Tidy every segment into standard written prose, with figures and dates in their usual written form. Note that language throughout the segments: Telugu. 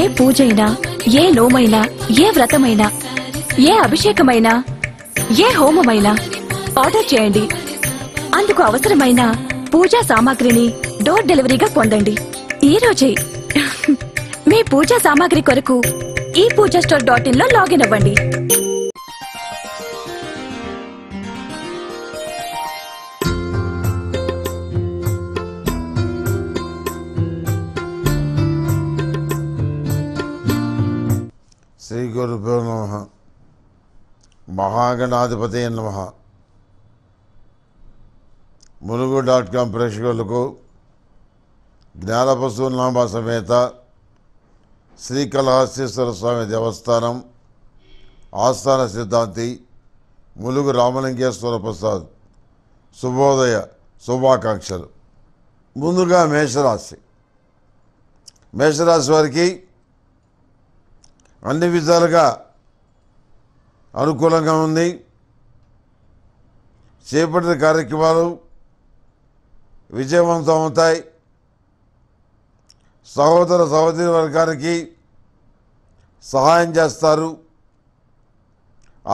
ఏ పూజైనా ఏ లోమైనా ఏ వ్రతమైనా ఏ అభిషేకమైనా ఏ హోమమైనా ఆర్డర్ చేయండి. అందుకు అవసరమైన పూజా సామాగ్రిని డోర్ డెలివరీగా పొందండి. ఈ రోజే మీ పూజా సామాగ్రి కొరకు ఈ pooja-store.in లో లాగిన్ అవ్వండి. श्री गुरुभ्यो नमः. महागणाधिपते नमः. मुलुगु.com प्रेक्षकुलकु ज्ञानपशुनाम समेत श्री कलहस्तेश्वर स्वामी देवस्थानम आस्थान सिद्धांति मुलुगु रामलिंगेश्वर प्रसाद शुभोदय शुभाकांक्षलु. मुंदुगा मेषराशि. मेषराशि वारिकी అన్ని విధాలుగా అనుకూలంగా ఉంది. చేపట్టిన కార్యక్రమాలు విజయవంతం అవుతాయి. సహోదర సహోదరి వర్గానికి సహాయం చేస్తారు.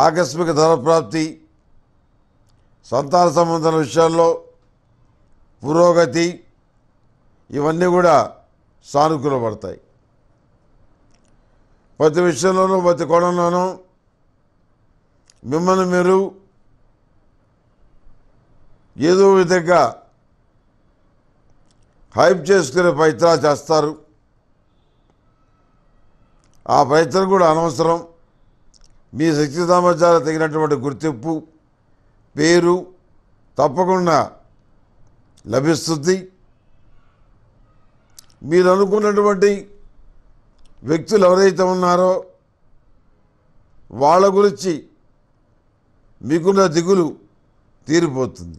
ఆకస్మిక ధన ప్రాప్తి, సంతాన సంబంధ విషయాల్లో పురోగతి ఇవన్నీ కూడా సానుకూలపడతాయి. ప్రతి విషయంలోనూ ప్రతి కోణంలోనూ మిమ్మల్ని మీరు ఏదో విధంగా హైప్ చేసుకునే ప్రయత్నాలు చేస్తారు. ఆ ప్రయత్నం కూడా అనవసరం. మీ శక్తి సామర్థ్యాలు తగినటువంటి గుర్తింపు పేరు తప్పకుండా లభిస్తుంది. మీరు అనుకున్నటువంటి వ్యక్తులు ఎవరైతే ఉన్నారో వాళ్ళ గురించి మీకున్న దిగులు తీరిపోతుంది.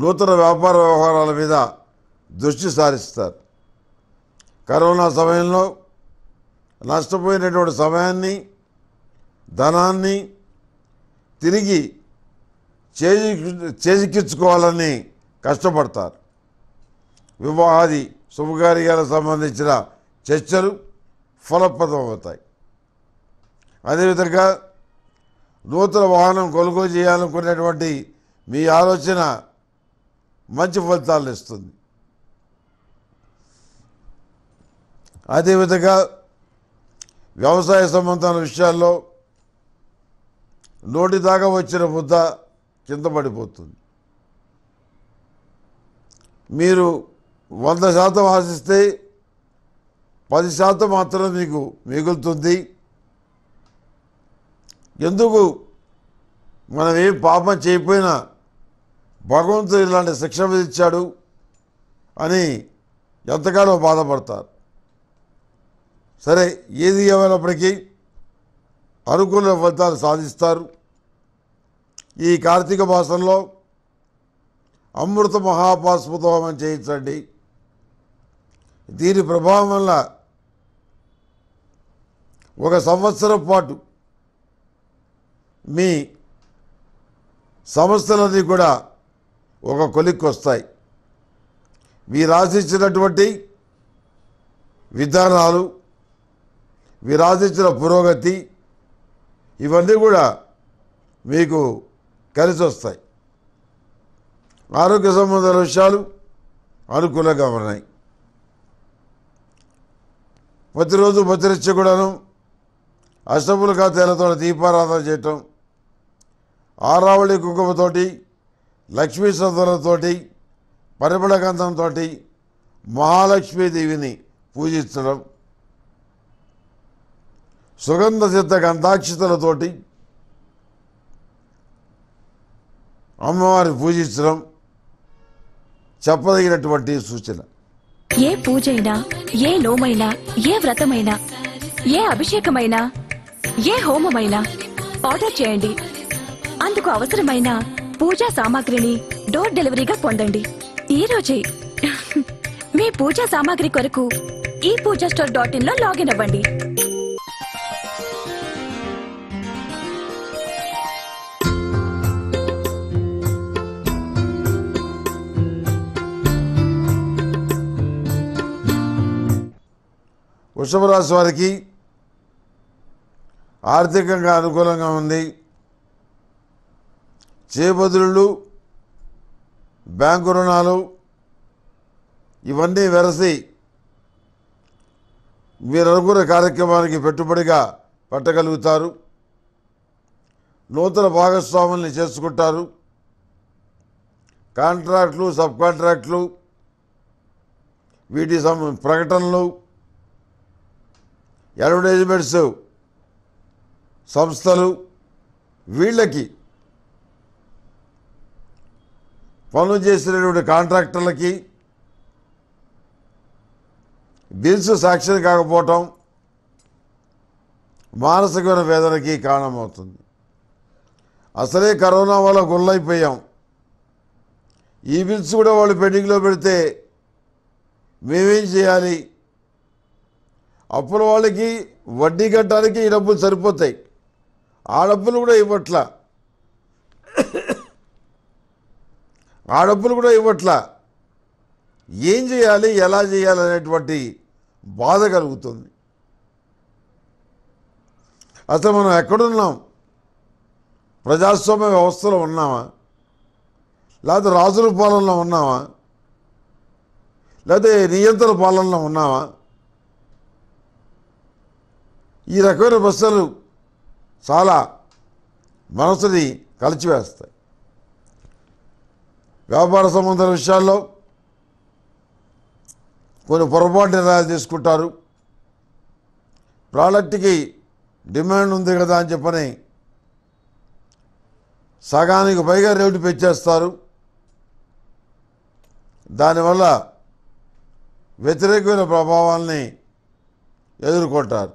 నూతన వ్యాపార వ్యవహారాల మీద దృష్టి సారిస్తారు. కరోనా సమయంలో నష్టపోయినటువంటి సమయాన్ని ధనాన్ని తిరిగి చేజిక్కించుకోవాలని కష్టపడతారు. వివాహాది శుభకార్యాలకు సంబంధించిన చర్చలు ఫలప్రదం అవుతాయి. అదేవిధంగా నూతన వాహనం కొనుగోలు చేయాలనుకునేటువంటి మీ ఆలోచన మంచి ఫలితాలను ఇస్తుంది. అదేవిధంగా వ్యవసాయ సంబంధమైన విషయాల్లో నోటి దాకా వచ్చిన ముద్ద కింద పడిపోతుంది. మీరు 100% ఆశిస్తే 10% మాత్రమే మీకు మిగులుతుంది. ఎందుకు మనం ఏం పాపం చేయకపోయినా భగవంతుడు ఇలాంటి శిక్ష విధించాడు అని ఎంతగానో బాధపడతారు. సరే, ఏది ఏమైనప్పటికీ అనుకూల ఫలితాలు సాధిస్తారు. ఈ కార్తీక మాసంలో అమృత మహాపాశుపతోమం చేయించండి. దీని ప్రభావం వల్ల 1 సంవత్సరం పాటు మీ సమస్యలన్నీ కూడా ఒక కొలిక్కి వస్తాయి. మీరు ఆశించినటువంటి విధానాలు, మీరు ఆశించిన పురోగతి ఇవన్నీ కూడా మీకు కలిసి వస్తాయి. ఆరోగ్య సంబంధమైన విషయాలు అనుకూలంగా ఉన్నాయి. ప్రతిరోజు భద్రచ్చ కూడాను అష్టములుగా తేలతో దీపారాధన చేయటం, ఆరావళి కుంకుమతోటి లక్ష్మీ సంతలతోటి పరిమళ గంధంతో మహాలక్ష్మీదేవిని పూజించడం, సుగంధ సిద్ధ గంధాక్షితలతోటి అమ్మవారిని పూజించడం చెప్పదగినటువంటి సూచన. ఏ పూజైనా ఏ లోమైనా ఏ వ్రతమైనా ఏ అభిషేకమైనా ఏ హోమమైనా ఆర్డర్ చేయండి. అందుకు అవసరమైన పూజా సామాగ్రిని డోర్ డెలివరీగా పొందండి. ఈ రోజే మీ పూజా సామాగ్రి కొరకు ఈ pooja-store.in లో లాగిన్ అవ్వండి. వృషభ రాశి వారికి ఆర్థికంగా అనుకూలంగా ఉంది. చేబదులు బ్యాంకు రుణాలు ఇవన్నీ వెరసి మీరు అనుకున్న కార్యక్రమానికి పెట్టుబడిగా పట్టగలుగుతారు. నూతన భాగస్వాముల్ని చేసుకుంటారు. కాంట్రాక్ట్లు, సబ్ కాంట్రాక్ట్లు, వీటి ప్రకటనలు, అడ్వర్టైజ్మెంట్స్, సంస్థలు వీళ్ళకి పనులు చేసినటువంటి కాంట్రాక్టర్లకి బిల్స్ శాంక్షన్ కాకపోవటం మానసికమైన వేదనకి కారణమవుతుంది. అసలే కరోనా వల్ల గుల్లైపోయాం. ఈ బిల్స్ కూడా వాళ్ళు పెండింగ్లో పెడితే మేమేం చేయాలి? అప్పుల వాళ్ళకి వడ్డీ కట్టడానికి ఈ డబ్బులు సరిపోతాయి. ఆ డబ్బులు కూడా ఇవ్వట్లా, ఏం చేయాలి, ఎలా చేయాలి అనేటువంటి బాధ కలుగుతుంది. అసలు మనం ఎక్కడున్నాం? ప్రజాస్వామ్య వ్యవస్థలో ఉన్నామా, లేకపోతే రాజుల పాలనలో ఉన్నామా, లేకపోతే నియంత్రణ పాలనలో ఉన్నామా? ఈ రకమైన ప్రశ్నలు చాలా మనసుని కలిచివేస్తాయి. వ్యాపార సంబంధ విషయాల్లో కొన్ని పొరపాటు నిర్ణయాలు తీసుకుంటారు. ప్రోడక్ట్కి డిమాండ్ ఉంది కదా అని చెప్పని సగానికి పైగా రేటు పెంచేస్తారు. దానివల్ల వ్యతిరేకమైన ప్రభావాల్ని ఎదుర్కొంటారు.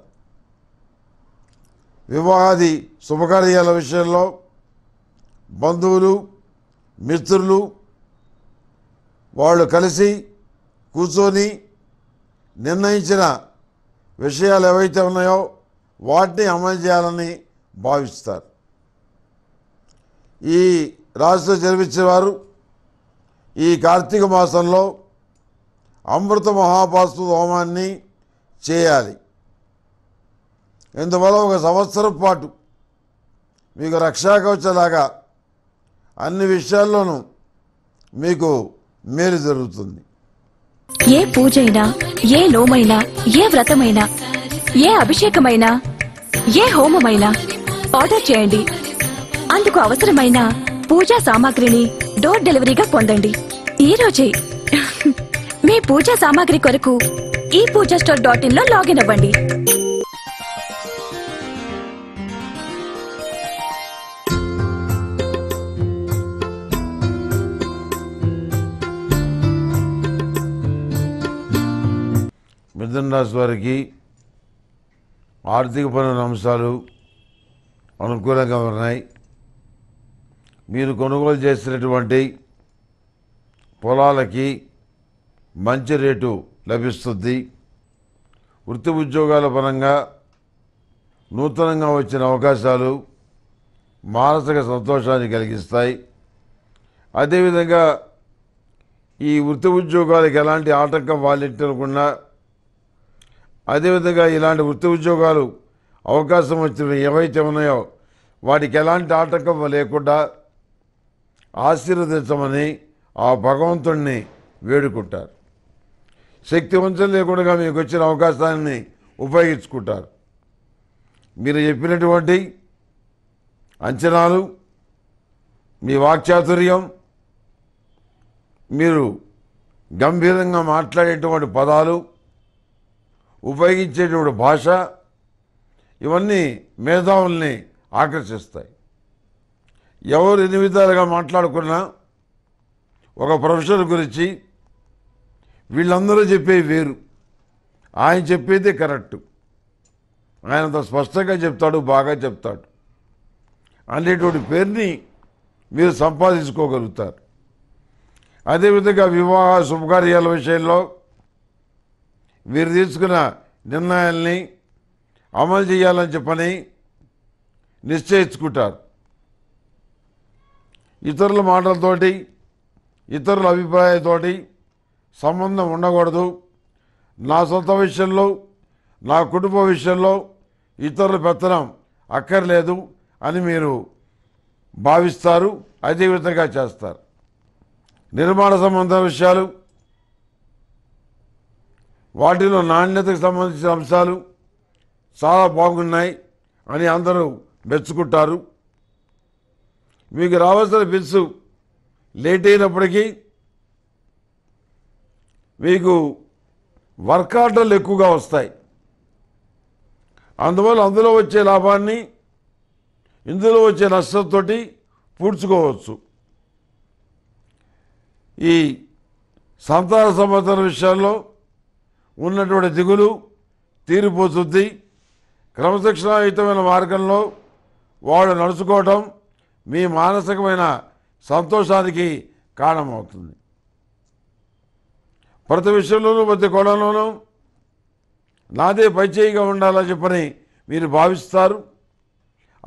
వివాహాది శుభకార్యాల విషయంలో బంధువులు, మిత్రులు వాళ్ళు కలిసి కూర్చొని నిర్ణయించిన విషయాలు ఏవైతే ఉన్నాయో వాటిని అమలు చేయాలని భావిస్తారు. ఈ రాశిలో జన్మించేవారు ఈ కార్తీక మాసంలో అమృత మహాపాస్తు హోమాన్ని చేయాలి. ఇందువల్ల ఒక సంవత్సరం పాటు మీకు రక్షాకవచలాగా అన్ని విషయాల్లోనూ మీకు మేలు జరుగుతుంది. ఏ పూజైనా, ఏ లోమైనా, ఏ వ్రతమైనా, ఏ అభిషేకమైనా, ఏ హోమమైనా ఆర్డర్ చేయండి. అందుకు అవసరమైన పూజా సామాగ్రిని డోర్ డెలివరీగా పొందండి ఈ రోజే. మీ పూజా సామాగ్రి కొరకు ఈ పూజా స్టోర్ .in లో లాగిన్ అవ్వండి. మిథున రాశి వారికి ఆర్థిక పరమైన అంశాలు అనుకూలంగా ఉన్నాయి. మీరు కొనుగోలు చేసినటువంటి పొలాలకి మంచి రేటు లభిస్తుంది. వృత్తి ఉద్యోగాల పరంగా నూతనంగా వచ్చిన అవకాశాలు మానసిక సంతోషాన్ని కలిగిస్తాయి. అదేవిధంగా ఈ వృత్తి ఉద్యోగాలకు ఎలాంటి ఆటంకం వాలెట్టకుండా, అదేవిధంగా ఇలాంటి వృత్తి ఉద్యోగాలు అవకాశం వచ్చిన ఏవైతే ఉన్నాయో వాటికి ఎలాంటి ఆటంకం లేకుండా ఆశీర్వదించమని ఆ భగవంతుడిని వేడుకుంటారు. శక్తి వంచన లేకుండా మీకు వచ్చిన అవకాశాన్ని ఉపయోగించుకుంటారు. మీరు చెప్పినటువంటి అంచనాలు, మీ వాక్చాతుర్యం, మీరు గంభీరంగా మాట్లాడేటువంటి పదాలు, ఉపయోగించేటువంటి భాష ఇవన్నీ మేధావుల్ని ఆకర్షిస్తాయి. ఎవరు ఎన్ని విధాలుగా మాట్లాడుకున్నా ఒక ప్రొఫెసర్ గురించి వీళ్ళందరూ చెప్పేవి వేరు, ఆయన చెప్పేది కరెక్టు. ఆయన అంత స్పష్టంగా చెప్తాడు, బాగా చెప్తాడు అనేటువంటి పేరుని మీరు సంపాదించుకోగలుగుతారు. అదేవిధంగా వివాహ శుభకార్యాల విషయంలో మీరు తీసుకున్న నిర్ణయాల్ని అమలు చేయాలని చెప్పని నిశ్చయించుకుంటారు. ఇతరుల మాటలతోటి, ఇతరుల అభిప్రాయాలతోటి సంబంధం ఉండకూడదు. నా సొంత విషయంలో నా కుటుంబ విషయంలో ఇతరుల పెత్తనం అక్కర్లేదు అని మీరు భావిస్తారు, అదే విధంగా చేస్తారు. నిర్మాణ సంబంధ విషయాలు, వాటిలో నాణ్యతకు సంబంధించిన అంశాలు చాలా బాగున్నాయి అని అందరూ మెచ్చుకుంటారు. మీకు రావాల్సిన బిల్సు లేట్ అయినప్పటికీ మీకు వర్క్ ఆర్డర్లు ఎక్కువగా వస్తాయి. అందువల్ల అందులో వచ్చే లాభాన్ని ఇందులో వచ్చే నష్టంతో పూడ్చుకోవచ్చు. ఈ సంతాన సంబంధం విషయాల్లో ఉన్నటువంటి దిగులు తీరిపోతుంది. క్రమశిక్షణాయుతమైన మార్గంలో వాళ్ళు నడుచుకోవడం మీ మానసికమైన సంతోషానికి కారణమవుతుంది. ప్రతి విషయంలోనూ ప్రతి కోణంలోనూ నాదే పైచేయిగా ఉండాలని చెప్పని మీరు భావిస్తారు.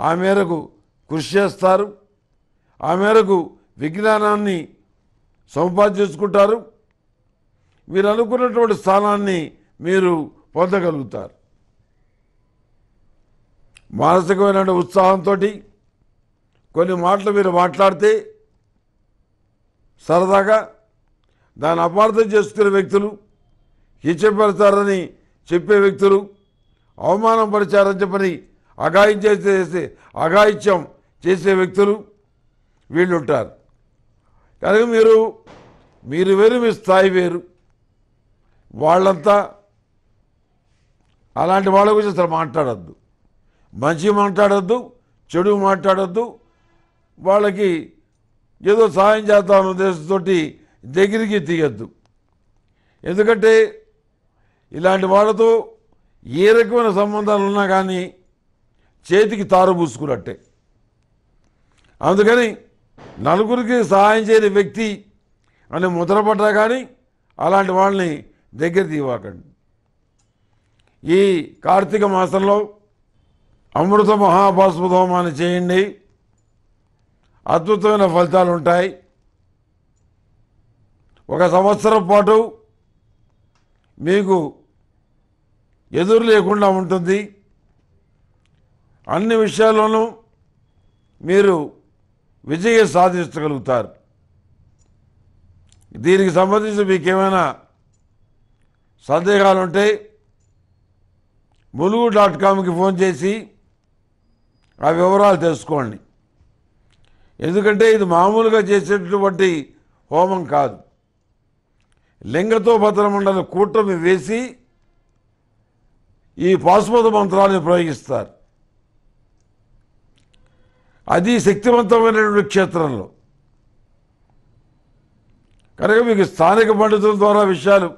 ఆ మేరకు కృషి చేస్తారు, ఆ మేరకు విజ్ఞానాన్ని సంపాదించుకుంటారు. మీరు అనుకున్నటువంటి స్థానాన్ని మీరు పొందగలుగుతారు. మానసికమైన ఉత్సాహంతో కొన్ని మాటలు మీరు మాట్లాడితే సరదాగా దాన్ని అపార్థం చేసుకునే వ్యక్తులు, కించపరిచారని చెప్పే వ్యక్తులు, అవమానం పరిచారని చెప్పని అఘాయిత్యం చేసే వ్యక్తులు వీళ్ళు ఉంటారు. కనుక మీరు వేరు, మీ స్థాయి వేరు. వాళ్ళంతా అలాంటి వాళ్ళ గురించి అసలు మాట్లాడద్దు, మంచి మాట్లాడద్దు, చెడు మాట్లాడద్దు. వాళ్ళకి ఏదో సాయం చేద్దామన్న ఉద్దేశంతో దగ్గరికి తీయద్దు. ఎందుకంటే ఇలాంటి వాళ్ళతో ఏ రకమైన సంబంధాలు ఉన్నా కానీ చేతికి తారు పూసుకున్నట్టే. అందుకని నలుగురికి సహాయం చేయని వ్యక్తి అని ముద్రపడ్డా కానీ అలాంటి వాళ్ళని దగ్గర తీవాకండి. ఈ కార్తీక మాసంలో అమృత మహాభాస్మ హోమాన్ని చేయండి, అద్భుతమైన ఫలితాలు ఉంటాయి. ఒక సంవత్సరం పాటు మీకు ఎదురు లేకుండా ఉంటుంది. అన్ని విషయాల్లోనూ మీరు విజయం సాధించగలుగుతారు. దీనికి సంబంధించి మీకు ఏమైనా సందేహాలుంటే mulugu.comకి ఫోన్ చేసి ఆ వివరాలు తెలుసుకోండి. ఎందుకంటే ఇది మామూలుగా చేసేటటువంటి హోమం కాదు. లింగతో భద్రమండల కూటమి వేసి ఈ పాశుపత మంత్రాలను ప్రయోగిస్తారు. అది శక్తివంతమైనటువంటి క్షేత్రంలో. కనుక మీకు స్థానిక పండితుల ద్వారా విషయాలు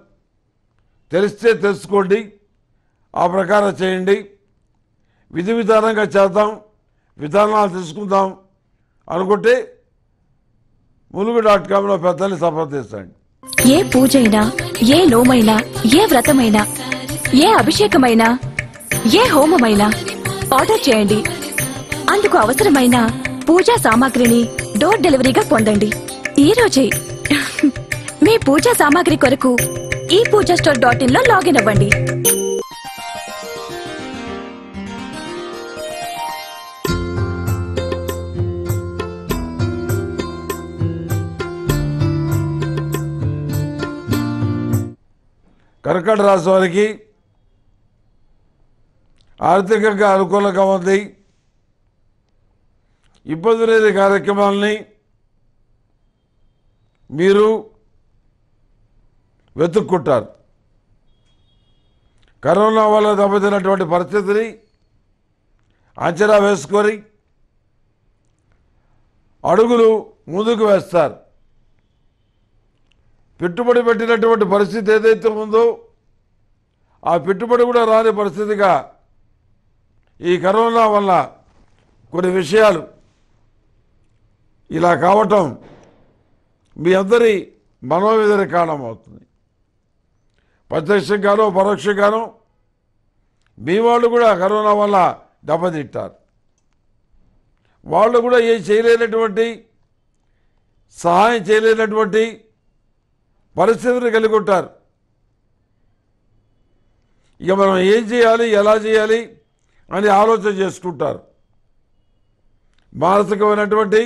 తెలిస్తే తెలుసుకోండి, ఆ ప్రకారం చేయండి. విధి విధానంగా చేద్దాం, విధానాలు తెలుసుకుందాం అనుకుంటే mulugu.comలో పెద్దల్ని సంప్రదించండి. ఏ పూజైనా, ఏ లోమైనా, ఏ వ్రతమైనా, ఏ అభిషేకమైనా, ఏ హోమమైనా ఆర్డర్ చేయండి. అందుకు అవసరమైన పూజా సామాగ్రిని డోర్ డెలివరీగా పొందండి ఈ రోజే. మీ పూజా సామాగ్రి కొరకు ఈ పూజా store.in లో లాగిన్ అవ్వండి. కర్కాటక రాశి వారికి ఆర్థికంగా అనుకూలంగా ఉంది. ఇబ్బంది లేని కార్యక్రమాలని మీరు వెతుక్కుంటారు. కరోనా వల్ల దెబ్బతిన్నటువంటి పరిస్థితిని అంచనా వేసుకొని అడుగులు ముందుకు వేస్తారు. పెట్టుబడి పెట్టినటువంటి పరిస్థితి ఏదైతే ఉందో ఆ పెట్టుబడి కూడా రాని పరిస్థితిగా ఈ కరోనా వల్ల కొన్ని విషయాలు ఇలా కావటం మీ అందరి మనోవేదన కారణమవుతుంది. ప్రత్యక్షంగానో పరోక్షంగానో మీ వాళ్ళు కూడా కరోనా వల్ల దెబ్బతింటారు. వాళ్ళు కూడా ఏం చేయలేనటువంటి, సహాయం చేయలేనటువంటి పరిస్థితులు కలిగి ఉంటారు. ఇక మనం ఏం చేయాలి ఎలా చేయాలి అని ఆలోచన చేసుకుంటారు. మానసికమైనటువంటి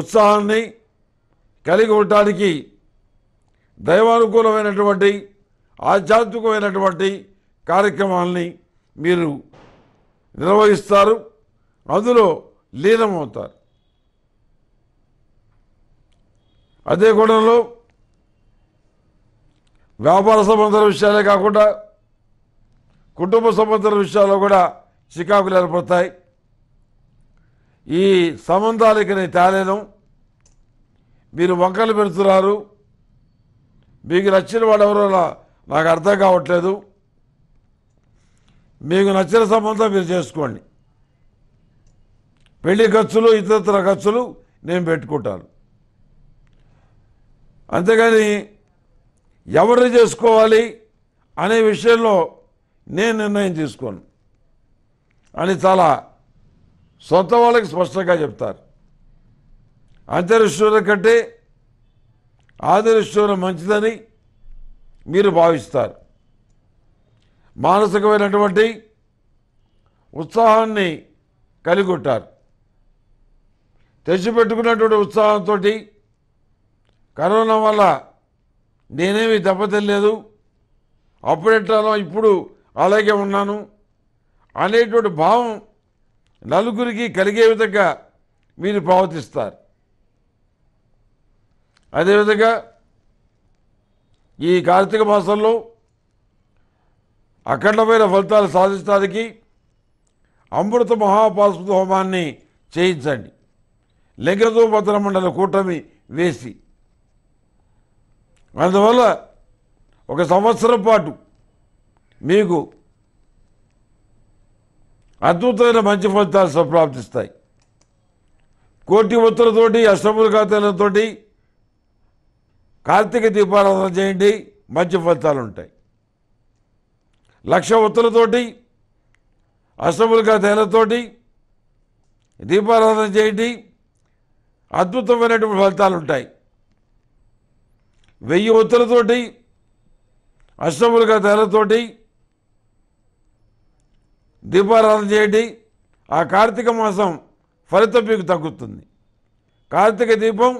ఉత్సాహాన్ని కలిగి ఉండడానికి దైవానుకూలమైనటువంటి ఆధ్యాత్మికమైనటువంటి కార్యక్రమాలని మీరు నిర్వహిస్తారు, అందులో లీనమవుతారు. అదే కోణంలో వ్యాపార సంబంధ విషయాలే కాకుండా కుటుంబ సంబంధ విషయాల్లో కూడా చికాకులు ఏర్పడతాయి. ఈ సంబంధాలకి తేలేనం, మీరు వంకలు పెడుతున్నారు, మీకు నచ్చిన వాడు ఎవరో నాకు అర్థం కావట్లేదు, మీకు నచ్చిన సంబంధం మీరు చేసుకోండి, పెళ్లి ఖర్చులు ఇతరత్ర ఖర్చులు నేను పెట్టుకుంటాను, అంతేగాని ఎవరిని చేసుకోవాలి అనే విషయంలో నేను నిర్ణయం తీసుకోను అని చాలా సొంత వాళ్ళకి స్పష్టంగా చెప్తారు. అంతరిశ్వరం కంటే ఆదరిశ్వరం మంచిదని మీరు భావిస్తారు. మానసికమైనటువంటి ఉత్సాహాన్ని కలిగి ఉంటారు. తెచ్చిపెట్టుకున్నటువంటి ఉత్సాహంతో కరోనా వల్ల నేనేమి దెబ్బతినలేదు, అప్పుడెట్లానో ఇప్పుడు అలాగే ఉన్నాను అనేటువంటి భావం నలుగురికి కలిగే విధంగా మీరు ప్రవర్తిస్తారు. అదేవిధంగా ఈ కార్తీక మాసంలో అఖండమైన ఫలితాలు సాధించడానికి అమృత మహాపాశుపత హోమాన్ని చేయించండి. లింగధూపత్ర మండల కూటమి వేసి అందువల్ల ఒక సంవత్సరం పాటు మీకు అద్భుతమైన మంచి ఫలితాలు సంప్రాప్తిస్తాయి. కోటి ఒత్తులతోటి అష్టములు కాతలతో కార్తీక దీపారాధన చేయండి, మంచి ఫలితాలు ఉంటాయి. 1,00,000 ఒత్తులతోటి అష్టములుగా తేలతోటి దీపారాధన చేయండి, అద్భుతమైనటువంటి ఫలితాలు ఉంటాయి. 1000 ఒత్తులతోటి అష్టములుగా తేలతోటి దీపారాధన చేయండి, ఆ కార్తీక మాసం ఫలితం మీకు తగ్గుతుంది. కార్తీక దీపం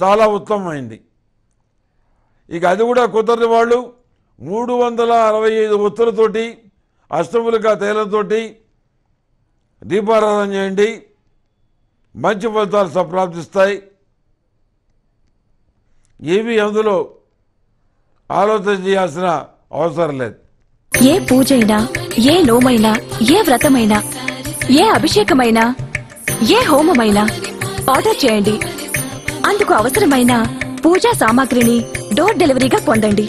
చాలా ఉత్తమమైంది. ఇక అది కూడా కుదరని వాళ్ళు 365 ఒత్తులతోటి అష్టములుగా తేలతోటి దీపారాధన చేయండి, మంచి ఫలితాలు సంప్రాప్తిస్తాయి. ఏవి అందులో ఆలోచన చేయాల్సిన అవసరం లేదు. ఏ పూజైనా, ఏ నోమైనా, ఏ వ్రతమైనా, ఏ అభిషేకమైనా, ఏ హోమమైనా ఆర్డర్ చేయండి. అందుకు అవసరమైన పూజా సామాగ్రిని డోర్ డెలివరీగా పొందండి.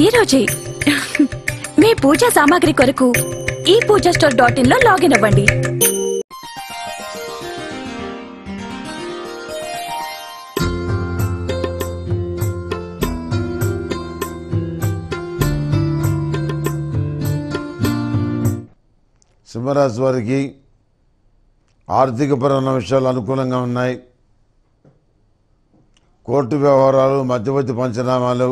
ఈ రోజే మీ పూజా సామాగ్రి కొరకు ఈ పూజా స్టోర్ .in లో లాగిన్ అవ్వండి. సింహరాశి వారికి ఆర్థికపరమైన విషయాలు అనుకూలంగా ఉన్నాయి. కోర్టు వ్యవహారాలు, మధ్యవర్తి పంచనామాలు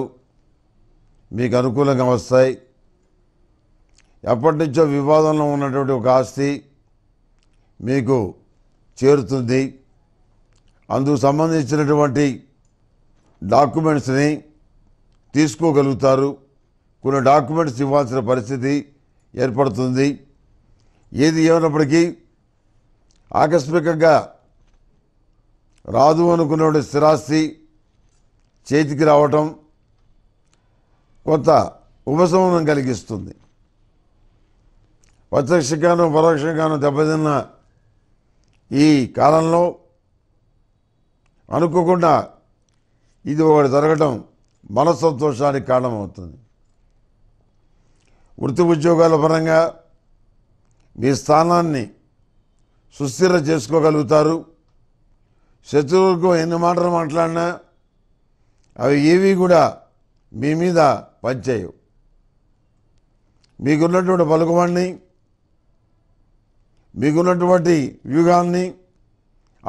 మీకు అనుకూలంగా వస్తాయి. ఎప్పటి నుంచో వివాదంలో ఉన్నటువంటి ఒక ఆస్తి మీకు చేరుతుంది. అందుకు సంబంధించినటువంటి డాక్యుమెంట్స్ని తీసుకోగలుగుతారు. కొన్ని డాక్యుమెంట్స్ ఇవ్వాల్సిన పరిస్థితి ఏర్పడుతుంది. ఏది ఏమైనప్పటికీ ఆకస్మికంగా రాదు అనుకున్నటువంటి స్థిరాస్తి చేతికి రావటం కొంత ఉపశమనం కలిగిస్తుంది. ప్రత్యక్షంగాను పరోక్షంగాను దెబ్బతిన్న ఈ కాలంలో అనుకోకుండా ఇది ఒకటి జరగడం మనస్సంతోషానికి కారణమవుతుంది. వృత్తి ఉద్యోగాల పరంగా మీ స్థానాన్ని సుస్థిర చేసుకోగలుగుతారు. శత్రువులకు ఎన్ని మాటలు మాట్లాడినా అవి ఏవి కూడా మీ మీద పనిచేయవు. మీకున్నటువంటి పలుకుబడిని, మీకున్నటువంటి వ్యూహాన్ని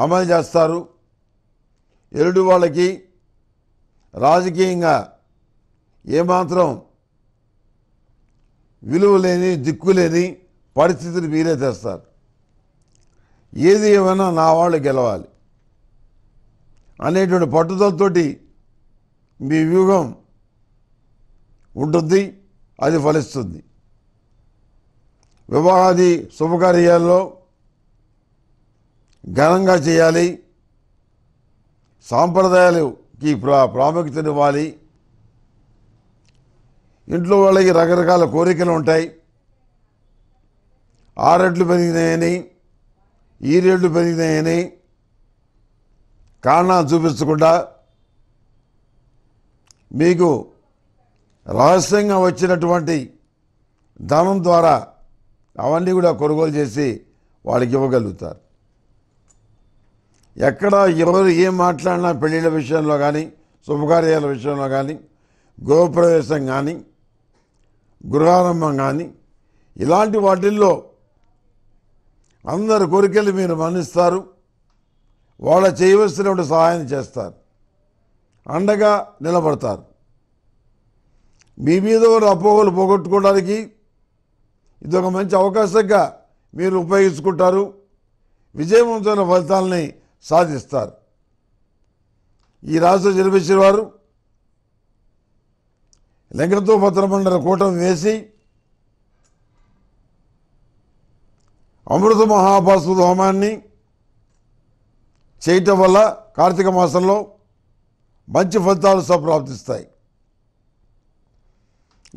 అమలు చేస్తారు. ఎరుడు వాళ్ళకి రాజకీయంగా ఏమాత్రం విలువలేని దిక్కులేని పరిస్థితిని వీరే తెస్తారు. ఏది ఏమైనా నా వాళ్ళు గెలవాలి అనేటువంటి పట్టుదలతోటి మీ వ్యూహం ఉంటుంది, అది ఫలిస్తుంది. వివాహాది శుభకార్యాల్లో ఘనంగా చేయాలి, సాంప్రదాయాలకి ప్రాముఖ్యతనివ్వాలి. ఇంట్లో వాళ్ళకి రకరకాల కోరికలు ఉంటాయి, ఆ రేట్లు పెరిగినాయని ఈ రేట్లు పెరిగినాయని కారణాలు చూపించకుండా మీకు రహస్యంగా వచ్చినటువంటి ధనం ద్వారా అవన్నీ కూడా కొనుగోలు చేసి వాళ్ళకి ఇవ్వగలుగుతారు. ఎక్కడ ఎవరు ఏం మాట్లాడినా పెళ్ళిళ్ళ విషయంలో కానీ శుభకార్యాల విషయంలో కానీ గృహప్రవేశం కానీ గృహారంభం కానీ ఇలాంటి వాటిల్లో అందరి కోరికలు మీరు మన్నిస్తారు, వాళ్ళ చేయవలసినటువంటి సహాయం చేస్తారు, అండగా నిలబడతారు. మీ మీద కూడా అపోహలు పోగొట్టుకోవడానికి ఇదొక మంచి అవకాశంగా మీరు ఉపయోగించుకుంటారు, విజయవంతమైన ఫలితాలని సాధిస్తారు. ఈ రాశిలో జన్మించిన వారు లింగతో పత్రమండల కూటమి వేసి అమృత మహాపాశుడు హోమాన్ని చేయటం వల్ల కార్తీక మాసంలో మంచి ఫలితాలు సంప్రాప్తిస్తాయి.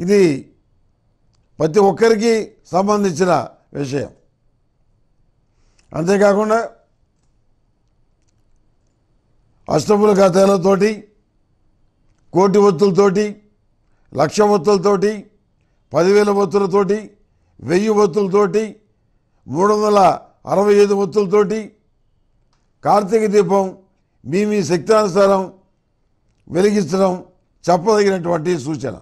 ఇది ప్రతి ఒక్కరికి సంబంధించిన విషయం. అంతేకాకుండా అష్టముల కథలతోటి, కోటి ఒత్తులతోటి, లక్ష ఒత్తులతోటి, 10,000 ఒత్తులతోటి, 1000 ఒత్తులతోటి, 365 ఒత్తులతోటి కార్తీక దీపం మీ మీ శక్తానుసారం వెలిగించడం చెప్పదగినటువంటి సూచన.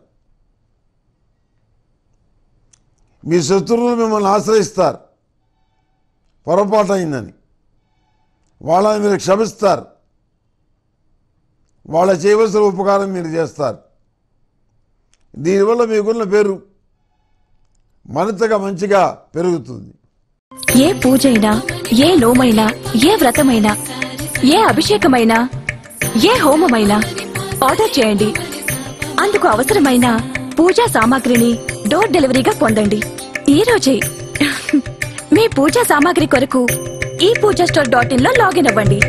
మీ శత్రువులు మిమ్మల్ని ఆశ్రయిస్తారు, పొరపాటు అయిందని వాళ్ళని మీరు క్షమిస్తారు, వాళ్ళ చేయవలసిన ఉపకారం మీరు చేస్తారు. దీనివల్ల మీకున్న పేరు మరింతగా మంచిగా పెరుగుతుంది. ఏ పూజైనా, ఏ లోమైనా, ఏ వ్రతమైనా, ఏ అభిషేకమైనా, ఏ హోమమైనా ఆర్డర్ చేయండి. అందుకు అవసరమైన పూజా సామాగ్రిని డోర్ డెలివరీగా పొందండి ఈ రోజే. మీ పూజా సామాగ్రి కొరకు ఈ పూజా స్టోర్ .in లో లాగిన్ అవ్వండి.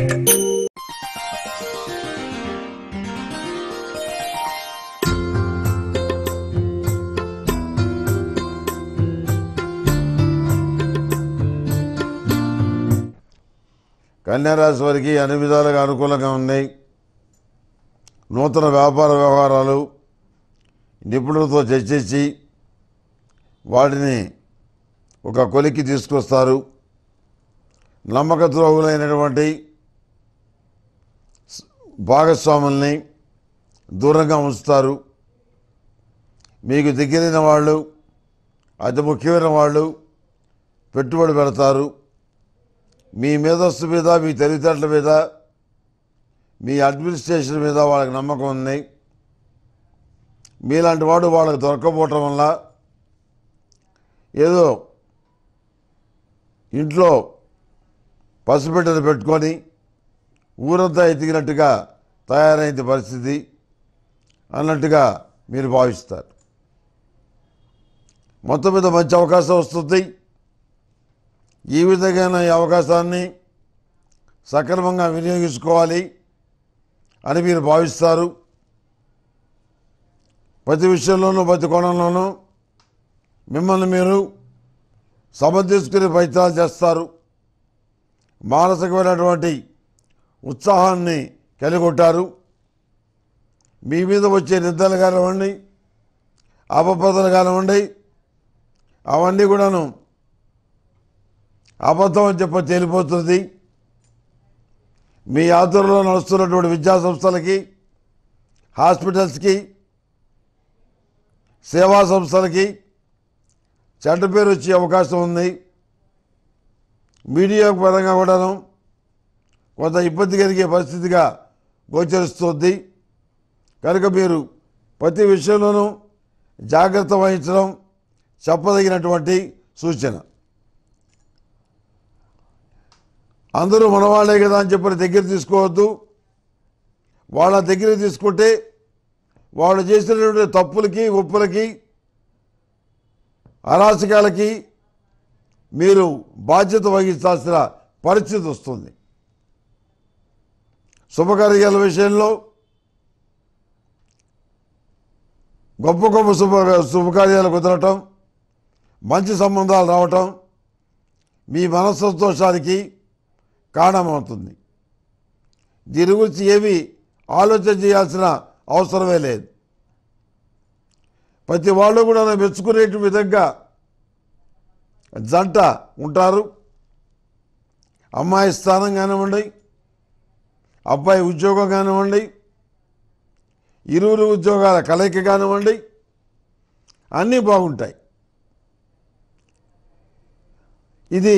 కన్యారాశి వారికి అన్ని విధాలుగా అనుకూలంగా ఉన్నాయి. నూతన వ్యాపార వ్యవహారాలు నిపుణులతో చర్చించి వాటిని ఒక కొలిక్కి తీసుకొస్తారు. నమ్మక ద్రోహులైనటువంటి భాగస్వాముల్ని దూరంగా ఉంచుతారు. మీకు దగ్గరైన వాళ్ళు, అతి ముఖ్యమైన వాళ్ళు పెట్టుబడి పెడతారు. మీ మేధస్సు మీద, మీ తెలివితేటల మీద, మీ అడ్మినిస్ట్రేషన్ మీద వాళ్ళకి నమ్మకం ఉన్నాయి. మీలాంటి వాడు వాళ్ళకి దొరకపోవటం వల్ల ఏదో ఇంట్లో పసిబిడ్డను పెట్టుకొని ఊరంతా ఎదిగినట్టుగా తయారైన పరిస్థితి అన్నట్టుగా మీరు భావిస్తారు. మొత్తం మీద మంచి అవకాశం వస్తుంది. ఈ విధంగా ఈ అవకాశాన్ని సక్రమంగా వినియోగించుకోవాలి అని మీరు భావిస్తారు. ప్రతి విషయంలోనూ, ప్రతి కోణంలోనూ మిమ్మల్ని మీరు సమర్థించుకునే ప్రయత్నాలు చేస్తారు. మానసికమైనటువంటి ఉత్సాహాన్ని కలిగొట్టారు. మీ మీద వచ్చే నిందలు కానివ్వండి, అపప్రదలు కానివ్వండి, అవన్నీ కూడాను అబద్ధం అని చెప్పి తేలిపోతుంది. మీ ఆధ్వర్యంలో నడుస్తున్నటువంటి విద్యాసంస్థలకి, హాస్పిటల్స్కి, సేవా సంస్థలకి చెడ్డ పేరు వచ్చే అవకాశం ఉంది. మీడియా పరంగా కూడాను కొంత ఇబ్బంది కలిగే పరిస్థితిగా గోచరిస్తుంది. కనుక మీరు ప్రతి విషయంలోనూ జాగ్రత్త వహించడం చెప్పదగినటువంటి సూచన. అందరూ మనవాళ్ళే కదా అని చెప్పి దగ్గర తీసుకోవద్దు. వాళ్ళ దగ్గర తీసుకుంటే వాళ్ళు చేసినటువంటి తప్పులకి ఉప్పులకి అరాచకాలకి మీరు బాధ్యత వహించాల్సిన పరిస్థితి వస్తుంది. శుభకార్యాల విషయంలో గొప్ప గొప్ప శుభకార్యాలు కుదరటం, మంచి సంబంధాలు రావటం మీ మనస్సంతోషానికి కారణమవుతుంది. దీని గురించి ఏమీ ఆలోచన చేయాల్సిన అవసరమే లేదు. ప్రతి వాళ్ళు కూడా మెచ్చుకునే విధంగా జంట ఉంటారు. అమ్మాయి స్థానం కానివ్వండి, అబ్బాయి ఉద్యోగం కానివ్వండి, ఇరువురు ఉద్యోగాల కలయిక కానివ్వండి, అన్నీ బాగుంటాయి. ఇది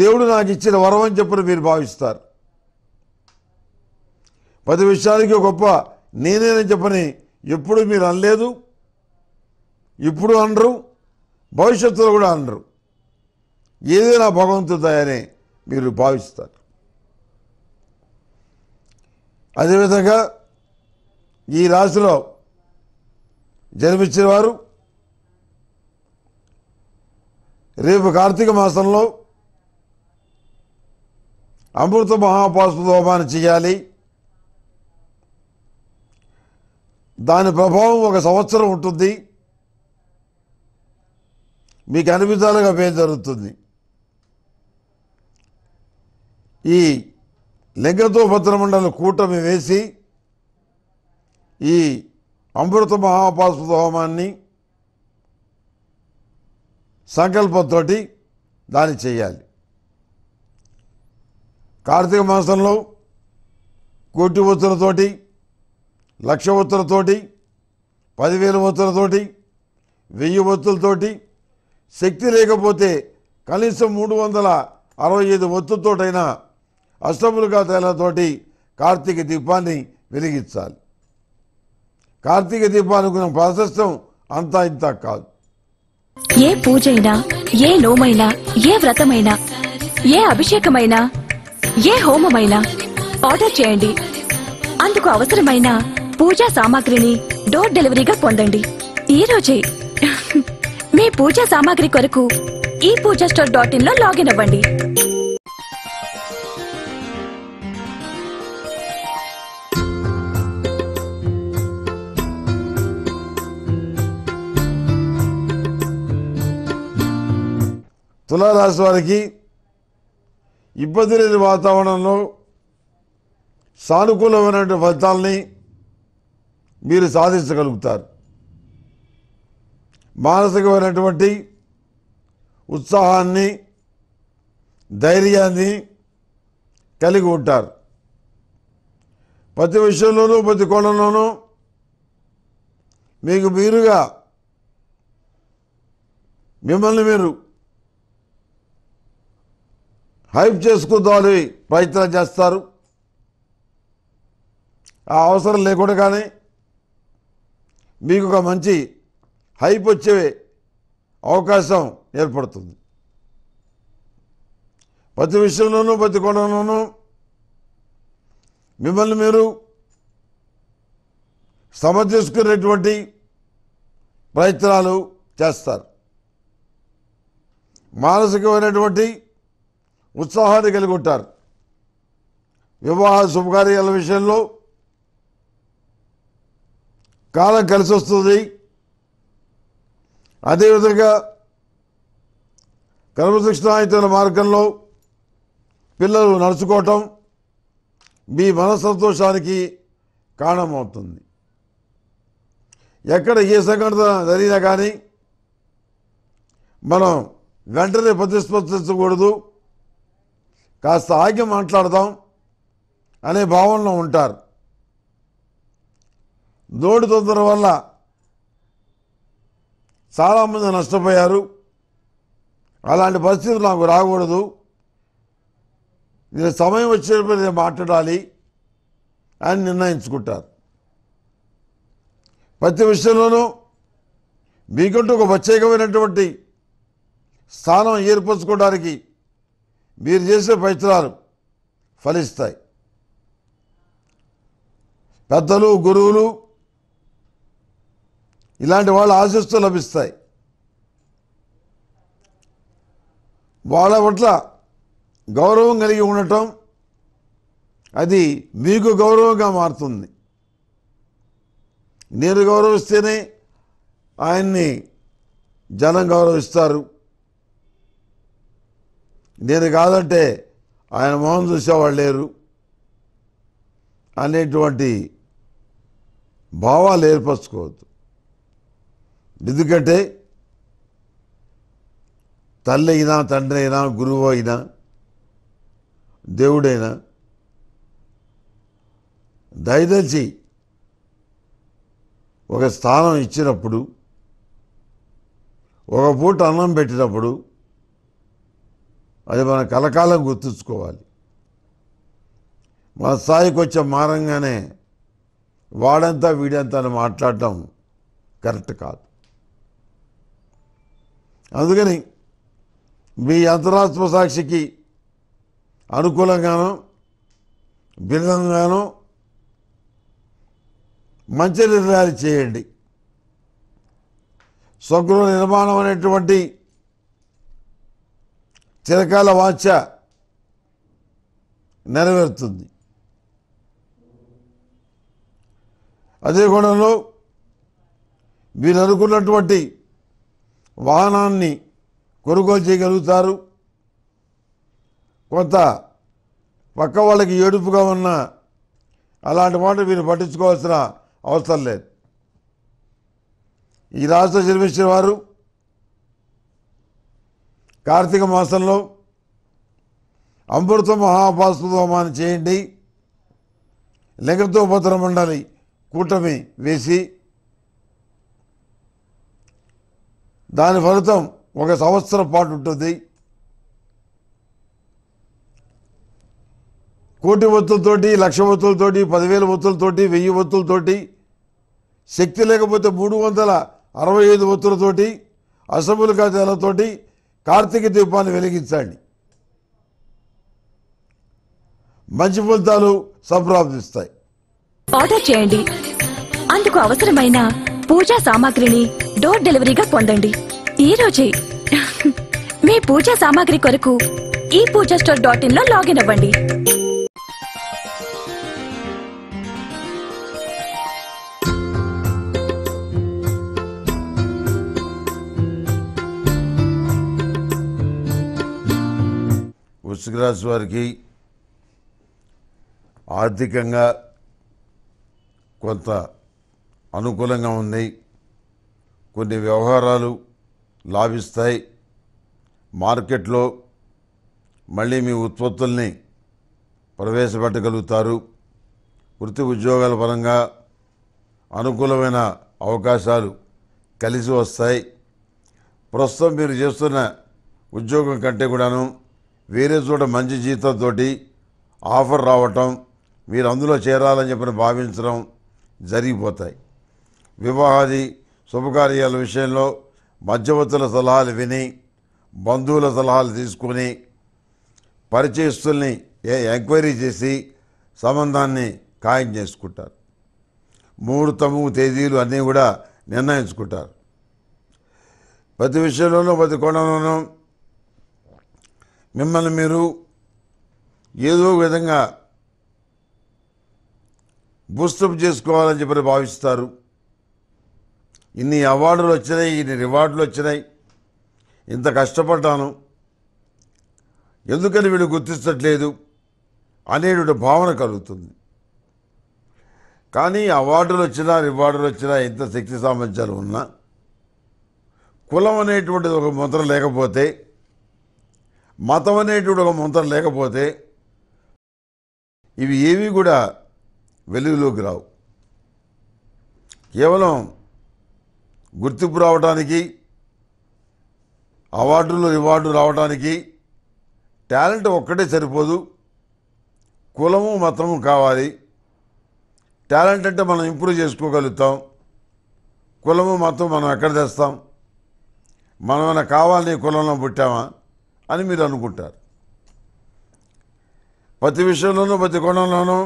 దేవుడు నాకు ఇచ్చిన వరం అని చెప్పి మీరు భావిస్తారు. ప్రతి విషయానికి గొప్ప నేనేనని చెప్పని ఎప్పుడు మీరు అనలేదు, ఇప్పుడు అనరు, భవిష్యత్తులో కూడా అనరు. ఏదైనా భగవంతుడని మీరు భావిస్తారు. అదేవిధంగా ఈ రాశిలో జన్మించిన వారు రేపు కార్తీక మాసంలో అమృత మహాపాశ హోమాన్ని చేయాలి. దాని ప్రభావం ఒక సంవత్సరం ఉంటుంది. మీకు అన్ని విధాలుగా మేలు జరుగుతుంది. ఈ లింగతో భద్రమండల కూటమి వేసి ఈ అమృత మహాపాశ హోమాన్ని సంకల్పంతో దాన్ని చేయాలి. కార్తీక మాసంలో కోటి ఒత్తులతోటి, లక్ష ఒత్తులతోటి, 10,000 ఒత్తులతోటి, 1000 ఒత్తులతోటి, శక్తి లేకపోతే కనీసం 365 ఒత్తులతోటైనా అష్టములుగా తేలతోటి కార్తీక దీపాన్ని వెలిగించాలి. కార్తీక దీపానికి ఉన్న ప్రాశస్త్యం అంతా ఇంత కాదు. ఏ పూజైనా, ఏ నోమైనా, ఏ వ్రతమైనా, ఏ అభిషేకమైనా, ఏ హోమమైనా ఆర్డర్ చేయండి. అందుకు అవసరమైన పూజా సామాగ్రిని డోర్ డెలివరీగా పొందండి. ఈ రోజే మీ పూజా సామాగ్రి కొరకు ఈ పూజా స్టోర్ .in లో లాగిన్ అవ్వండి. తులారాశి వారికి ఇబ్బంది లేని వాతావరణంలో సానుకూలమైనటువంటి ఫలితాలని మీరు సాధించగలుగుతారు. మానసికమైనటువంటి ఉత్సాహాన్ని, ధైర్యాన్ని కలిగి ఉంటారు. ప్రతి విషయంలోనూ, ప్రతి కోణంలోనూ మీకు మీరుగా మిమ్మల్ని మీరు హైప్ చేసుకుందామని ప్రయత్నం చేస్తారు. ఆ అవసరం లేకుండానే మీకు ఒక మంచి హైప్ వచ్చే అవకాశం ఏర్పడుతుంది. ప్రతి విషయంలోనూ, ప్రతి కోణంలోనూ మిమ్మల్ని మీరు సమర్థించుకునేటువంటి ప్రయత్నాలు చేస్తారు. మానసికమైనటువంటి ఉత్సాహాన్ని కలిగి ఉంటారు. వివాహ శుభకార్యాల విషయంలో కాలం కలిసి వస్తుంది. అదేవిధంగా క్రమశిక్షణాయుతమైన మార్గంలో పిల్లలు నడుచుకోవటం మీ మనస్సంతోషానికి కారణమవుతుంది. ఎక్కడ ఏ సంఘటన జరిగినా కానీ మనం వెంటనే ప్రతిస్పందించకూడదు, కాస్త ఆగి మాట్లాడదాం అనే భావనలో ఉంటారు. దోడు తొందర వల్ల చాలామంది నష్టపోయారు. అలాంటి పరిస్థితులు నాకు రాకూడదు, నేను సమయం వచ్చేటప్పుడు నేను మాట్లాడాలి అని నిర్ణయించుకుంటారు. ప్రతి విషయంలోనూ మీకంటూ ఒక ప్రత్యేకమైనటువంటి స్థానం ఏర్పరచుకోవడానికి మీరు చేసే ప్రయత్నాలు ఫలిస్తాయి. పెద్దలు గురువులు ఇలాంటి వాళ్ళ ఆశీస్సులు లభిస్తాయి. వాళ్ళ పట్ల గౌరవం కలిగి ఉండటం అది మీకు గౌరవంగా మారుతుంది. నేను గౌరవిస్తేనే ఆయన్ని జనం గౌరవిస్తారు, నేను కాదంటే ఆయన మౌనం చూసేవాళ్ళు లేరు అనేటువంటి భావాలు ఏర్పరచుకోవద్దు. ఎందుకంటే తల్లి అయినా తండ్రి అయినా గురువు అయినా దేవుడైనా దయదలిచి ఒక స్థానం ఇచ్చినప్పుడు, ఒక పూట అన్నం పెట్టినప్పుడు అది మనం కలకాలం గుర్తుంచుకోవాలి. మన స్థాయికి వచ్చే మారంగానే వాడంతా వీడంతా అని మాట్లాడటం కరెక్ట్ కాదు. అందుకని మీ అంతరాత్మ సాక్షికి అనుకూలంగానో భిన్నంగానో మంచి నిర్ణయాలు చేయండి. స్వగృహ నిర్మాణం అనేటువంటి చిరకాల వాంఛ నెరవేరుతుంది. అదే కోణంలో మీరు అనుకున్నటువంటి వాహనాన్ని కొనుగోలు చేయగలుగుతారు. కొంత పక్క వాళ్ళకి ఏడుపుగా ఉన్న అలాంటి మాట మీరు పట్టించుకోవాల్సిన అవసరం లేదు. ఈ రాష్ట్ర జన్మించిన వారు కార్తీక మాసంలో అమృత మహాపాస్వోమాన్ని చేయండి. లింగతో భద్ర మండలి కూటమి వేసి దాని ఫలితం 1 సంవత్సరం పాటు ఉంటుంది. కోటి ఒత్తులతోటి, 1,00,000 ఒత్తులతోటి, 10,000 ఒత్తులతోటి, 1,000 ఒత్తులతోటి, శక్తి లేకపోతే 365 ఒత్తులతోటి అసంబులు కాజాలతోటి కార్తీక దీపాన్ని వెలిగించండి. మంచి ఫలితాలు సంప్రాప్తిస్తాయి. ఆర్డర్ చేయండి, అందుకు అవసరమైన పూజా సామాగ్రిని డోర్ డెలివరీగా పొందండి. ఈ రోజే మీ పూజా సామాగ్రి కొరకు ఈ పూజా స్టోర్ .in లో లాగిన్ అవ్వండి. వృశ్చిక రాశి వారికి ఆర్థికంగా కొంత అనుకూలంగా ఉంది. కొన్ని వ్యవహారాలు లాభిస్తాయి. మార్కెట్లో మళ్ళీ మీ ఉత్పత్తుల్ని ప్రవేశపెట్టగలుగుతారు. వృత్తి ఉద్యోగాల పరంగా అనుకూలమైన అవకాశాలు కలిసి వస్తాయి. ప్రస్తుతం మీరు చేస్తున్న ఉద్యోగం కంటే కూడాను వేరే చోట మంచి జీతంతో ఆఫర్ రావటం, మీరు అందులో చేరాలని చెప్పిన భావించడం జరిగిపోతాయి. వివాహాది శుభకార్యాల విషయంలో మధ్యవర్తుల సలహాలు విని, బంధువుల సలహాలు తీసుకొని, పరిచయస్తుల్ని ఎంక్వైరీ చేసి సంబంధాన్ని ఖాయం చేసుకుంటారు. ముహూర్తము తేదీలు అన్నీ కూడా నిర్ణయించుకుంటారు. ప్రతి విషయంలోనూ ప్రతి కోణంలోనూ మిమ్మల్ని మీరు ఏదో విధంగా బూస్టప్ చేసుకోవాలని చెప్పి భావిస్తారు. ఇన్ని అవార్డులు వచ్చినాయి, ఇన్ని రివార్డులు వచ్చినాయి, ఇంత కష్టపడ్డాను ఎందుకని వీళ్ళు గుర్తించట్లేదు అనేటువంటి భావన కలుగుతుంది. కానీ అవార్డులు వచ్చినా రివార్డులు వచ్చినా ఇంత శక్తి సామర్థ్యాలు ఉన్నా కులం అనేటువంటిది ఒక ముద్ర లేకపోతే, మతం అనేటువంటి ఒక ముద్ర లేకపోతే ఇవి ఏవి కూడా వెలుగులోకి రావు. కేవలం గుర్తింపు రావడానికి, అవార్డులు రివార్డు రావడానికి టాలెంట్ ఒక్కటే సరిపోదు. కులము మతము కావాలి. టాలెంట్ అంటే మనం ఇంప్రూవ్ చేసుకోగలుగుతాం, కులము మతం మనం ఎక్కడ చేస్తాం, మనమేనా కావాలని కులంలో పుట్టామా అని మీరు అనుకుంటారు. ప్రతి విషయంలోనూ ప్రతి కోణంలోనూ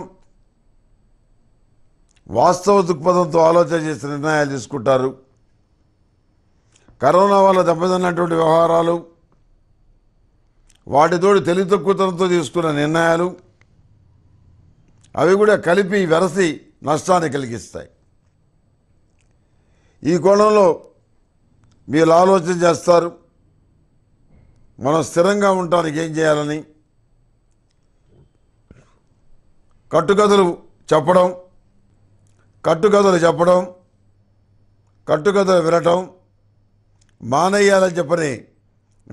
వాస్తవ దృక్పథంతో ఆలోచన చేసి నిర్ణయాలు తీసుకుంటారు. కరోనా వల్ల దెబ్బతిన్నటువంటి వ్యవహారాలు, వాటితోటి తెలివితక్కువతనంతో తీసుకున్న నిర్ణయాలు అవి కూడా కలిపి వెరసి నష్టాన్ని కలిగిస్తాయి. ఈ కోణంలో మీరు ఆలోచన చేస్తారు, మనం స్థిరంగా ఉండడానికి ఏం చేయాలని కట్టుకథలు చెప్పడం కట్టుకథలు వినటం మానేయాలని చెప్పని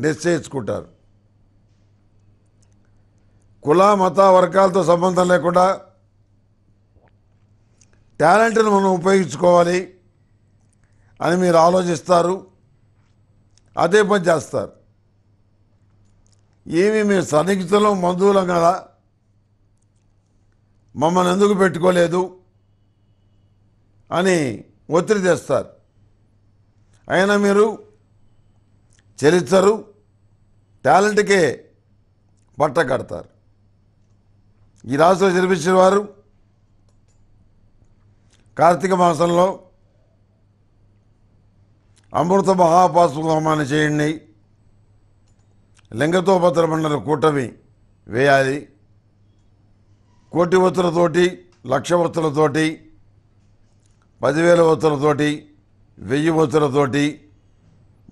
నిశ్చయించుకుంటారు. కుల మత వర్గాలతో సంబంధం లేకుండా టాలెంట్ను మనం ఉపయోగించుకోవాలి అని మీరు ఆలోచిస్తారు, అదే పని చేస్తారు. ఏమి మేము సన్నిహితులం బంధువులం కదా, మమ్మల్ని ఎందుకు పెట్టుకోలేదు అని ఒత్తిడి తెస్తారు. అయినా మీరు చెలిస్తారు, టాలెంట్కే బట్ట కడతారు. ఈ రాశిలో జన్మించిన వారు కార్తీక మాసంలో అమృత మహాపాసులు హోమాన్ని చేయండి, లింగతోపత్ర మండల కూటమి వేయాలి, కోటి ఒత్తులతోటి, లక్ష ఒత్తులతోటి, 10,000 ఒత్తులతోటి, 1000 ఒత్తులతోటి,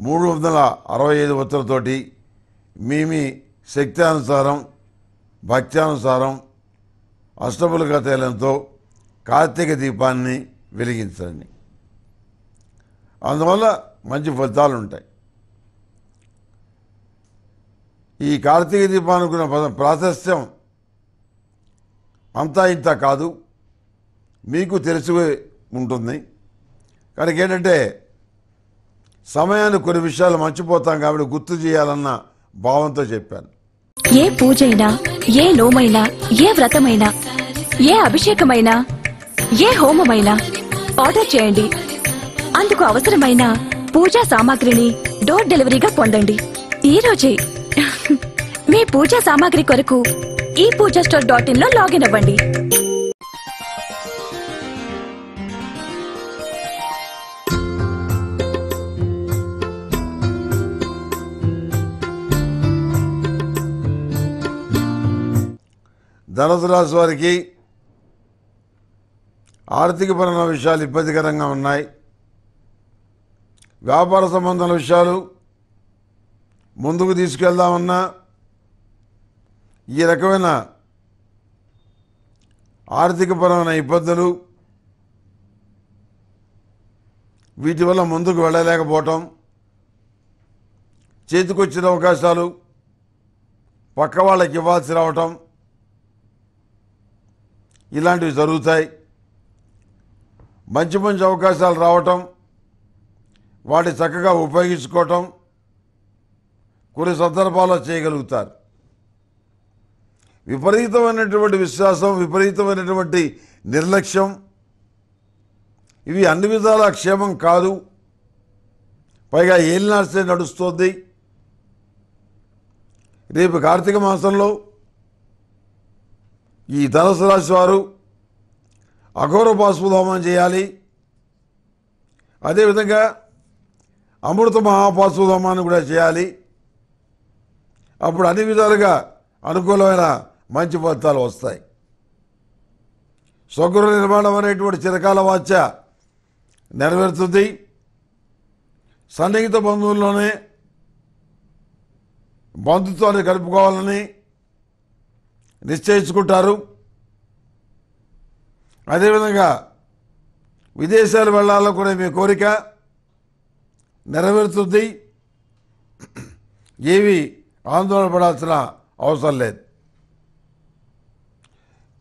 365 ఒత్తులతోటి మీ శక్తి అనుసారం భక్తి అనుసారం అష్టములుగా తేలంతో కార్తీక దీపాన్ని వెలిగించండి. అందువల్ల మంచి ఫలితాలు ఉంటాయి. ఈ కార్తీక దీపానికి ఉన్న ప్రాశస్త్యం అంతా ఇంత కాదు, మీకు తెలిసి ఉంటుంది. కనుక ఏంటంటే సమయాన్ని కొన్ని విషయాలు మర్చిపోతాం కాబట్టి గుర్తు చేయాలన్న భావంతో చెప్పాను. ఏ పూజైనా, ఏ లోమైనా, ఏ వ్రతమైనా, ఏ అభిషేకమైనా, ఏ హోమమైనా ఆర్డర్ చేయండి. అందుకు అవసరమైన పూజా సామాగ్రిని డోర్ డెలివరీగా పొందండి ఈ రోజే. మీ పూజా సామాగ్రి కొరకు ఈ పూజా స్టోర్ .in లో లాగిన్ అవ్వండి. ధనుసు రాశి వారికి ఆర్థికపరమైన విషయాలు ఇబ్బందికరంగా ఉన్నాయి. వ్యాపార సంబంధాల విషయాలు ముందుకు తీసుకెళ్దామన్నా ఈ రకమైన ఆర్థికపరమైన ఇబ్బందులు, వీటి వల్ల ముందుకు వెళ్ళలేకపోవటం, చేతికొచ్చిన అవకాశాలు పక్క వాళ్ళకి ఇవ్వాల్సి రావటం ఇలాంటివి జరుగుతాయి. మంచి మంచి అవకాశాలు రావటం, వాటి చక్కగా ఉపయోగించుకోవటం కొన్ని సందర్భాల్లో చేయగలుగుతారు. విపరీతమైనటువంటి విశ్వాసం, విపరీతమైనటువంటి నిర్లక్ష్యం ఇవి అన్ని విధాల క్షేమం కాదు. పైగా ఏలినాస్తే నడుస్తుంది. రేపు కార్తీక మాసంలో ఈ ధనుసు రాశి వారు అఘోర పాశుపత హోమం చేయాలి. అదేవిధంగా అమృత మహాపాశుపత హోమాన్ని కూడా చేయాలి. అప్పుడు అన్ని విధాలుగా అనుకూలమైన మంచి ఫలితాలు వస్తాయి. స్వగృహ నిర్మాణం అనేటువంటి చిరకాల వాంఛ నెరవేరుతుంది. సన్నిహిత బంధువుల్లోనే బంధుత్వాన్ని కలుపుకోవాలని నిశ్చయించుకుంటారు. అదేవిధంగా విదేశాలు వెళ్ళాలని కూడా మీ కోరిక నెరవేరుతుంది. ఏవి ఆందోళన పడాల్సిన అవసరం లేదు.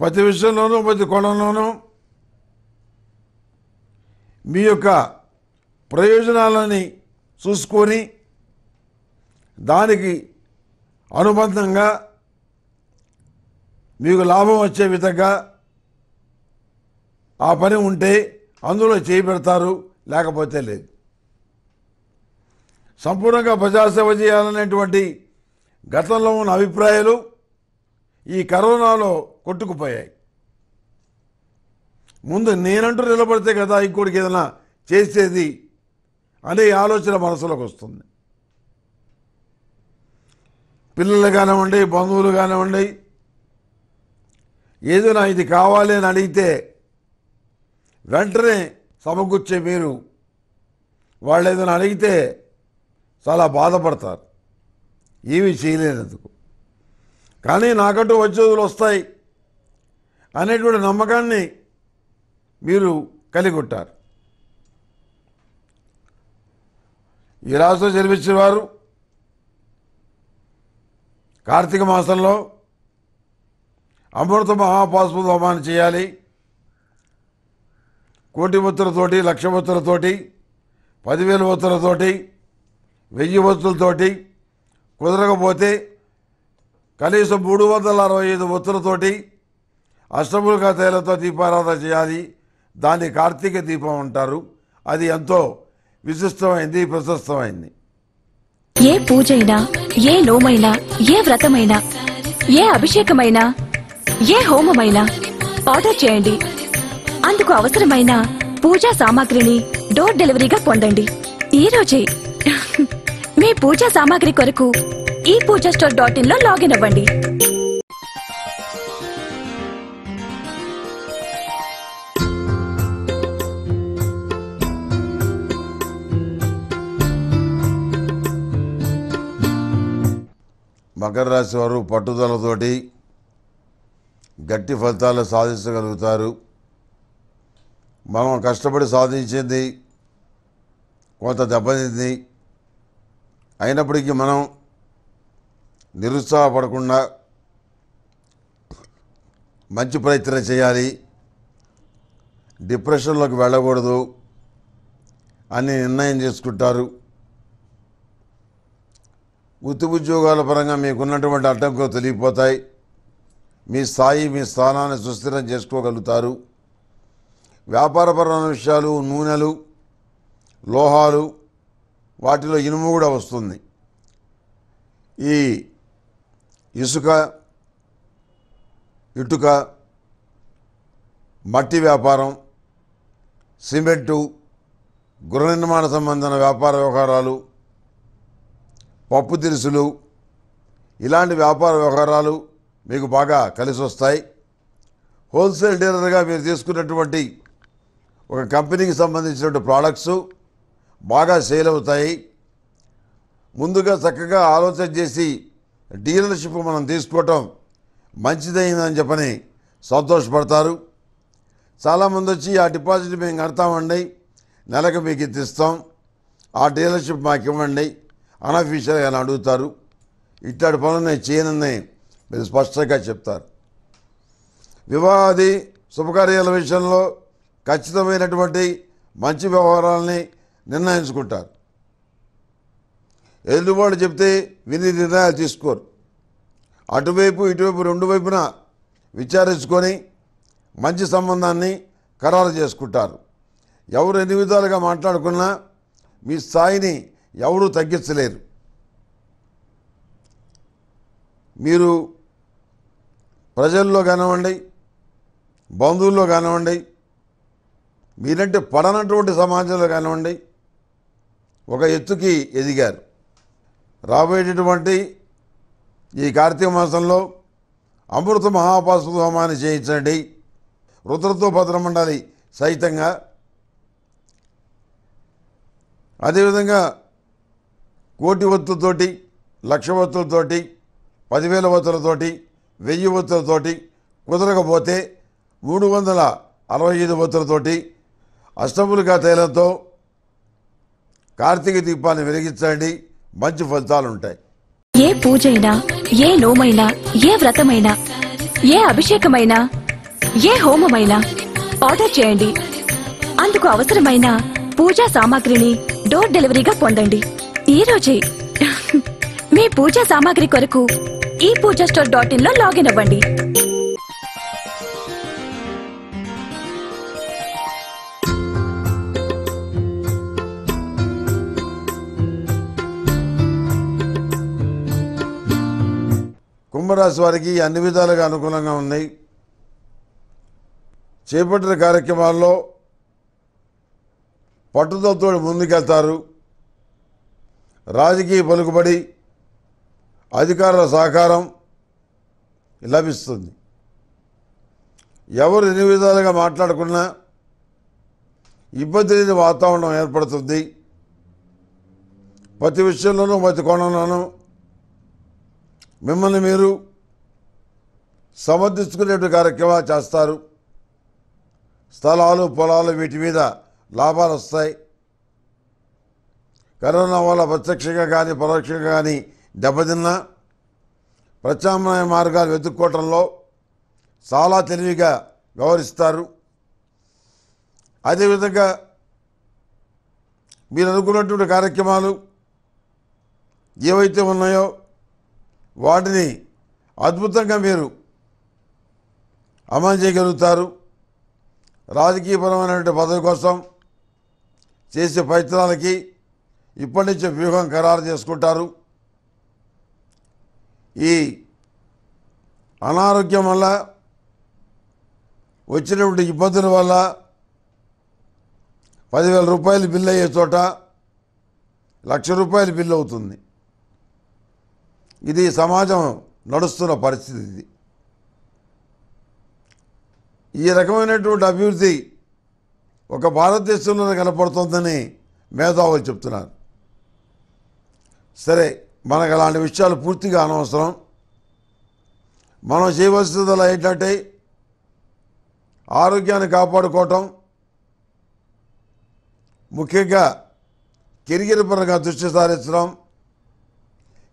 ప్రతి విషయంలోనూ ప్రతి కోణంలోనూ మీ యొక్క ప్రయోజనాలని చూసుకొని దానికి అనుబంధంగా మీకు లాభం వచ్చే విధంగా ఆ పని ఉంటే అందులో చేయి పెడతారు, లేకపోతే లేదు. సంపూర్ణంగా ప్రజాసేవ చేయాలనేటువంటి గతంలో ఉన్న అభిప్రాయాలు ఈ కరోనాలో కొట్టుకుపోయాయి. ముందు నేనంటూ నిలబడితే కదా ఇంకోటికి ఏదైనా చేసేది అనే ఆలోచన మనసులోకి వస్తుంది. పిల్లలు కానివ్వండి, బంధువులు కానివ్వండి, ఏదైనా ఇది కావాలి అని అడిగితే వెంటనే సమకూర్చే మీరు వాళ్ళు ఏదైనా అడిగితే చాలా బాధపడతారు, ఏమీ చేయలేనందుకు. కానీ నాకంటూ వచ్చేదులు వస్తాయి అనేటువంటి నమ్మకాన్ని మీరు కలిగి ఉంటారు. ఈ రాశిలో జన్మించిన వారు కార్తీక మాసంలో అమృత మహాపాశుపద హోమాన్ని చేయాలి. కోటి ఒత్తులతోటి, లక్ష ఒత్తులతోటి, 10,000 ఒత్తులతోటి, 1000 ఒత్తులతోటి, కుదరకపోతే కనీసం 365 ఒత్తులతోటి అష్టములుగా తేలతో దీపారాధన చేయాలి. దాన్ని కార్తీక దీపం అంటారు. అది ఎంతో విశిష్టమైంది, ప్రశస్తమైంది. ఏ పూజైనా, ఏ నోమైనా, ఏ వ్రతమైనా, ఏ అభిషేకమైనా, ఏ హోమమైనా ఆర్డర్ చేయండి. అందుకు అవసరమైన పూజా సామాగ్రిని డోర్ డెలివరీగా పొందండి ఈరోజే. మీ పూజా సామాగ్రి కొరకు ఈ pooja-store.in లో లాగిన్ అవ్వండి. మకర రాశి వారు పట్టుదలతోటి గట్టి ఫలితాలు సాధించగలుగుతారు. మనం కష్టపడి సాధించింది కొంత దెబ్బతింది, అయినప్పటికీ మనం నిరుత్సాహపడకుండా మంచి ప్రయత్నం చేయాలి. డిప్రెషన్లోకి వెళ్ళకూడదు అని నిర్ణయం చేసుకుంటారు. వృత్తి ఉద్యోగాల పరంగా మీకున్నటువంటి అడ్డంకులు తొలగిపోతాయి. మీ స్థాయి, మీ స్థానాన్ని సుస్థిరం చేసుకోగలుగుతారు. వ్యాపారపరమైన విషయాలు, నూనెలు, లోహాలు, వాటిలో ఇనుము కూడా వస్తుంది. ఈ ఇసుక, ఇటుక, మట్టి వ్యాపారం, సిమెంటు, గృహ నిర్మాణ సంబంధమైన వ్యాపార వ్యవహారాలు, పప్పు దినుసులు, ఇలాంటి వ్యాపార వ్యవహారాలు మీకు బాగా కలిసి వస్తాయి. హోల్సేల్ డీలర్గా మీరు తీసుకున్నటువంటి ఒక కంపెనీకి సంబంధించినటువంటి ప్రోడక్ట్స్ బాగా సేల్ అవుతాయి. ముందుగా చక్కగా ఆలోచన చేసి డీలర్షిప్ మనం తీసుకోవటం మంచిదైందని చెప్పని సంతోషపడతారు. చాలామంది వచ్చి ఆ డిపాజిట్ మేము కడతామండి, నెలకు మీకు ఇది ఇస్తాం, ఆ డీలర్షిప్ మాకు ఇవ్వండి అనఫీషియల్గా అని అడుగుతారు. ఇట్లాంటి పనులు నేను చేయనని మీరు స్పష్టంగా చెప్తారు. వివాహాది శుభకార్యాల విషయంలో ఖచ్చితమైనటువంటి మంచి వ్యవహారాలని నిర్ణయించుకుంటారు. ఎదుటివాళ్ళు చెప్తే విని నిర్ణయాలు తీసుకోరు. అటువైపు ఇటువైపు రెండు వైపున విచారించుకొని మంచి సంబంధాన్ని ఖరారు చేసుకుంటారు. ఎవరు ఎన్ని విధాలుగా మాట్లాడుకున్నా మీ స్థాయిని ఎవరూ తగ్గించలేరు. మీరు ప్రజల్లో కానివ్వండి, బంధువుల్లో కానివ్వండి, మీరంటే పడనటువంటి సమాజంలో కానివ్వండి ఒక ఎత్తుకి ఎదిగారు. రాబోయేటటువంటి ఈ కార్తీక మాసంలో అమృత మహాపాశుపద హోమాన్ని చేయించండి. రుద్రతో భద్రమండాలి సహితంగా. అదేవిధంగా కోటి ఒత్తులతోటి, లక్ష ఒత్తులతోటి, 10,000 ఒత్తులతోటి, 1000 ఒత్తులతోటి, కుదరకపోతే 365 ఒత్తులతోటి అష్టములుగా తైలంతో కార్తీక దీపాన్ని వెలిగించండి. మంచి ఫలితాలు ఉంటాయి. ఏ పూజైనా, ఏ నోమైనా, ఏ వ్రతమైనా, ఏ అభిషేకమైనా, ఏ హోమమైనా ఆర్డర్ చేయండి. అందుకు అవసరమైన పూజా సామాగ్రిని డోర్ డెలివరీగా పొందండి ఈరోజే. మీ పూజా సామాగ్రి కొరకు ఈ pooja-store.in లో లాగిన్ అవ్వండి. సింహరాశి వారికి అన్ని విధాలుగా అనుకూలంగా ఉన్నాయి. చేపట్టిన కార్యక్రమాల్లో పట్టుదలతో ముందుకెళ్తారు. రాజకీయ పలుకుబడి, అధికారుల సహకారం లభిస్తుంది. ఎవరు ఎన్ని విధాలుగా మాట్లాడుకున్నా ఇబ్బంది లేని వాతావరణం ఏర్పడుతుంది. ప్రతి విషయంలోనూ ప్రతి కోణంలోనూ మిమ్మల్ని మీరు సమర్థించుకునేటువంటి కార్యక్రమాలు చేస్తారు. స్థలాలు పొలాలు వీటి మీద లాభాలు వస్తాయి. కరోనా వల్ల ప్రత్యక్షంగా కానీ పరోక్షంగా కానీ దెబ్బతిన్న ప్రత్యామ్నాయ మార్గాలు వెతుక్కోవటంలో చాలా తెలివిగా వ్యవహరిస్తారు. అదేవిధంగా మీరు అనుకున్నటువంటి కార్యక్రమాలు ఏవైతే ఉన్నాయో వాటిని అద్భుతంగా మీరు అమలు చేయగలుగుతారు. రాజకీయపరమైనటువంటి పదవి కోసం చేసే ప్రయత్నాలకి ఇప్పటి నుంచే వ్యూహం ఖరారు చేసుకుంటారు. ఈ అనారోగ్యం వల్ల వచ్చినటువంటి ఇబ్బందుల వల్ల 10,000 రూపాయలు బిల్లు అయ్యే చోట 1,00,000 రూపాయలు బిల్లు అవుతుంది. ఇది సమాజం నడుస్తున్న పరిస్థితి. ఇది ఈ రకమైనటువంటి అభివృద్ధి ఒక భారతదేశంలోనే కనపడుతుందని మేధావులు చెప్తున్నారు. సరే, మనకు అలాంటి విషయాలు పూర్తిగా అనవసరం. మనం చేయవలసిందలా ఏంటంటే ఆరోగ్యాన్ని కాపాడుకోవటం, ముఖ్యంగా కెరియర్ పరంగా దృష్టి సారించడం,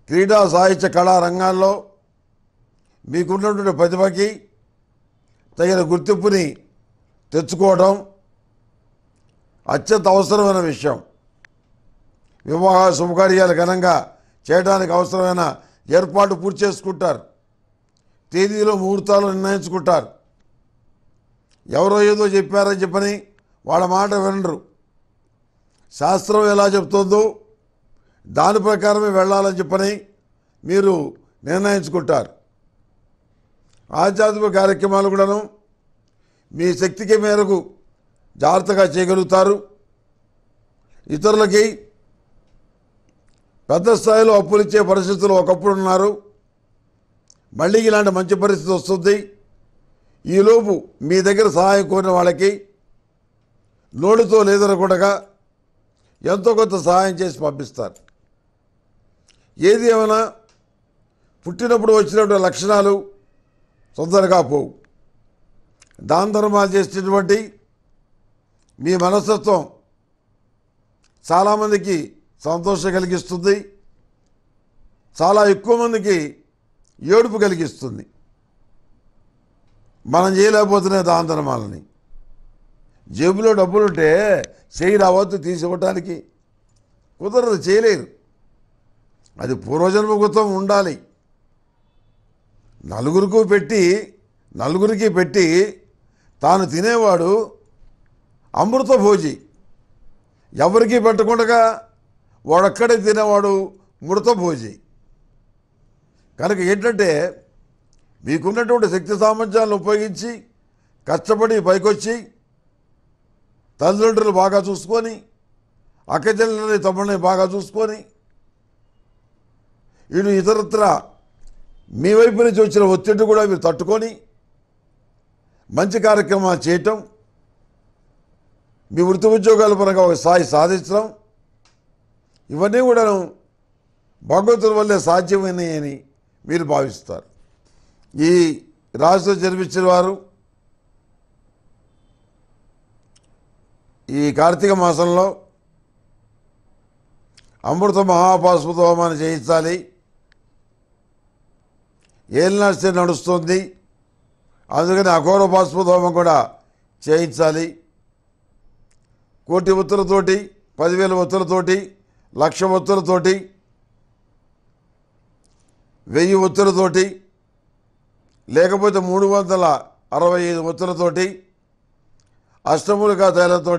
క్రీడా సాహిత్య కళా రంగాల్లో మీకున్నటువంటి ప్రతిభకి తగిన గుర్తింపుని తెచ్చుకోవడం అత్యంత అవసరమైన విషయం. వివాహ శుభకార్యాలు ఘనంగా చేయడానికి అవసరమైన ఏర్పాటు పూర్తి చేసుకుంటారు. తేదీలో ముహూర్తాలు నిర్ణయించుకుంటారు. ఎవరో ఏదో చెప్పారని చెప్పని వాళ్ళ మాట వినరు. శాస్త్రం ఎలా చెప్తుందో దాని ప్రకారమే వెళ్ళాలని చెప్పని మీరు నిర్ణయించుకుంటారు. ఆధ్యాత్మిక కార్యక్రమాలు కూడాను మీ శక్తికి మేరకు జాగ్రత్తగా చేయగలుగుతారు. ఇతరులకి పెద్ద స్థాయిలో అప్పులు ఇచ్చే పరిస్థితులు ఒకప్పుడు ఉన్నారు. మళ్ళీ ఇలాంటి మంచి పరిస్థితి వస్తుంది. ఈలోపు మీ దగ్గర సహాయం కోరిన వాళ్ళకి లోటుతో లేదనకుండా ఎంతో కొంత సహాయం చేసి పంపిస్తారు. ఏది ఏమైనా పుట్టినప్పుడు వచ్చినటువంటి లక్షణాలు తొందరగా పోవు. దాన ధర్మాలు చేసేటువంటి మీ మనస్తత్వం చాలామందికి సంతోషం కలిగిస్తుంది. చాలా ఎక్కువ మందికి ఏడుపు కలిగిస్తుంది. మనం చేయలేకపోతున్నాయి దాన ధర్మాలని. జేబులో డబ్బులుంటే చేయి రావద్దు తీసివ్వటానికి కుదరదు, చేయలేరు. అది పూర్వజన్మ కృతం ఉండాలి. నలుగురికి పెట్టి తాను తినేవాడు అమృత భోజి. ఎవరికి పెట్టకుండా వాడొక్కడే తినేవాడు మృత భోజి. కనుక ఏంటంటే మీకున్నటువంటి శక్తి సామర్థ్యాలను ఉపయోగించి కష్టపడి పైకొచ్చి తల్లిదండ్రులు బాగా చూసుకొని, అక్కచెల్లెల్ని తమ్ముడిని బాగా చూసుకొని, వీళ్ళు ఇతరత్ర మీ వైపు నుంచి వచ్చిన ఒత్తిడి కూడా మీరు తట్టుకొని మంచి కార్యక్రమాలు చేయటం, మీ వృత్తి ఉద్యోగాల పరంగా ఒక స్థాయి సాధించడం, ఇవన్నీ కూడాను భగవంతుడి వల్లే సాధ్యమైనయని మీరు భావిస్తారు. ఈ రాశిలో జన్మించిన వారు ఈ కార్తీక మాసంలో అమృత మహాపాశుపత హోమాన్ని చేయించాలి. ఏలినాటి నడుస్తుంది, అందుకని అఘోర పాశుపత హోమం కూడా చేయించాలి. 1,00,000 ఒత్తులతోటి, 10,000 ఒత్తులతోటి, 1,00,000 ఒత్తులతోటి, 1,000 ఒత్తులతోటి, లేకపోతే 365 ఒత్తులతోటి, అష్టమూలికా తైలంతో,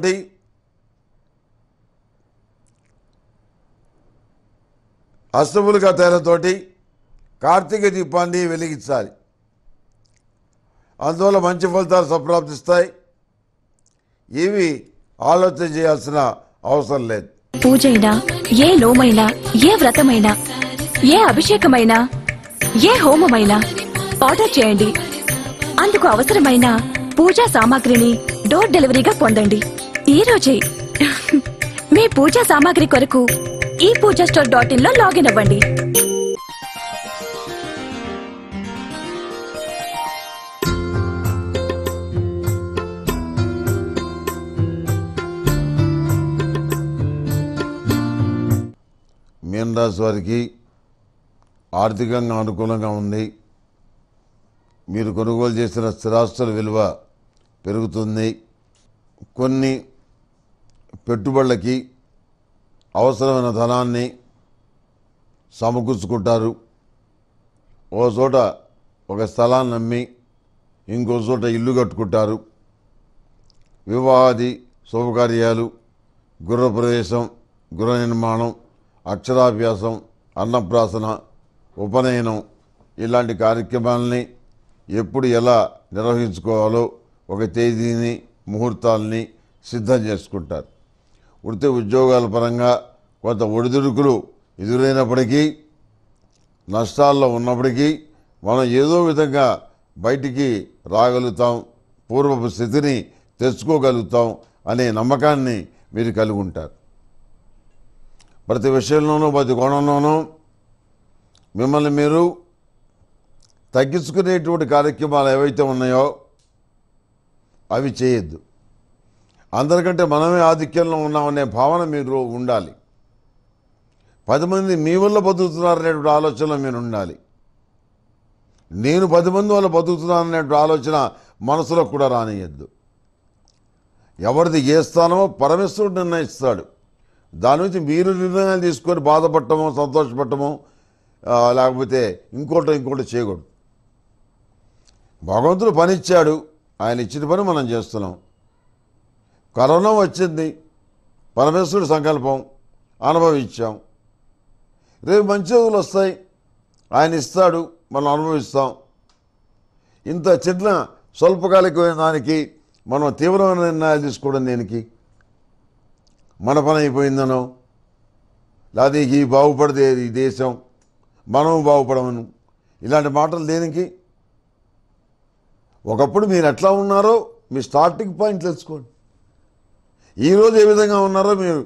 కార్తీక దీపాన్ని వెలిగించాలి. అందువల్ల మంచి ఫలితాలు సంప్రాప్తిస్తాయి. ఇవి ఆలోచన చేయాల్సిన అవసరం లేదు. పూజైనా, ఏ లోమైనా, ఏ వ్రతమైనా, ఏ అభిషేకమైనా, ఏ హోమమైనా ఆర్డర్ చేయండి. అందుకు అవసరమైన పూజా సామాగ్రిని డోర్ డెలివరీగా పొందండి. ఈ రోజే మీ పూజా సామాగ్రి కొరకు ఈ పూజా స్టోర్ .in లో లాగిన్ అవ్వండి. మీన రాశి వారికి ఆర్థికంగా అనుకూలంగా ఉంది. మీరు కొనుగోలు చేసిన స్థిరాస్తుల విలువ పెరుగుతుంది. కొన్ని పెట్టుబడులకి అవసరమైన ధనాన్ని సమకూర్చుకుంటారు. ఓ చోట ఒక స్థలాన్ని అమ్మి ఇంకో చోట ఇల్లు కట్టుకుంటారు. వివాహాది శుభకార్యాలు, గృహప్రవేశం, గృహ నిర్మాణం, అక్షరాభ్యాసం, అన్నప్రాసన, ఉపనయనం ఇలాంటి కార్యక్రమాలని ఎప్పుడు ఎలా నిర్వహించుకోవాలో ఒక తేదీని, ముహూర్తాలని సిద్ధం చేసుకుంటారు. వృత్తి ఉద్యోగాల పరంగా కొంత ఒడిదుడుకులు ఎదురైనప్పటికీ, నష్టాల్లో ఉన్నప్పటికీ మనం ఏదో విధంగా బయటికి రాగలుగుతాం, పూర్వపు స్థితిని తెచ్చుకోగలుగుతాం అనే నమ్మకాన్ని మీరు కలిగి ఉంటారు. ప్రతి విషయంలోనూ, ప్రతి కోణంలోనూ మిమ్మల్ని మీరు తగ్గించుకునేటువంటి కార్యక్రమాలు ఏవైతే ఉన్నాయో అవి చేయొద్దు. అందరికంటే మనమే ఆధిక్యంలో ఉన్నామనే భావన మీరు ఉండాలి. 10 మంది మీ వల్ల బతుకుతున్నారనేటువంటి ఆలోచనలో మీరు ఉండాలి. నేను 10 మంది వల్ల బతుకుతున్నాననేటువంటి ఆలోచన మనసులో కూడా రానియద్దు. ఎవరిది ఏ స్థానమో పరమేశ్వరుడు నిర్ణయిస్తాడు. దాని నుంచి మీరు నిర్ణయాలు తీసుకొని బాధపడటమో, సంతోషపడటమో, లేకపోతే ఇంకోటి చేయకూడదు. భగవంతుడు పని ఇచ్చాడు, ఆయన ఇచ్చిన పని మనం చేస్తున్నాం. కరోనా వచ్చింది, పరమేశ్వరుడు సంకల్పం, అనుభవించాం. రేపు మంచి రోజులు వస్తాయి, ఆయన ఇస్తాడు, మనం అనుభవిస్తాం. ఇంత చిన్న స్వల్పకాలికమైన దానికి మనం తీవ్రమైన నిర్ణయాలు తీసుకోవడం దేనికి? మన పని అయిపోయిందనో, లేదా ఈ బాగుపడితే ఈ దేశం, మనం బాగుపడమను, ఇలాంటి మాటలు దేనికి? ఒకప్పుడు మీరు ఎట్లా ఉన్నారో మీ స్టార్టింగ్ పాయింట్ తెలుసుకోండి. ఈరోజు ఏ విధంగా ఉన్నారో మీరు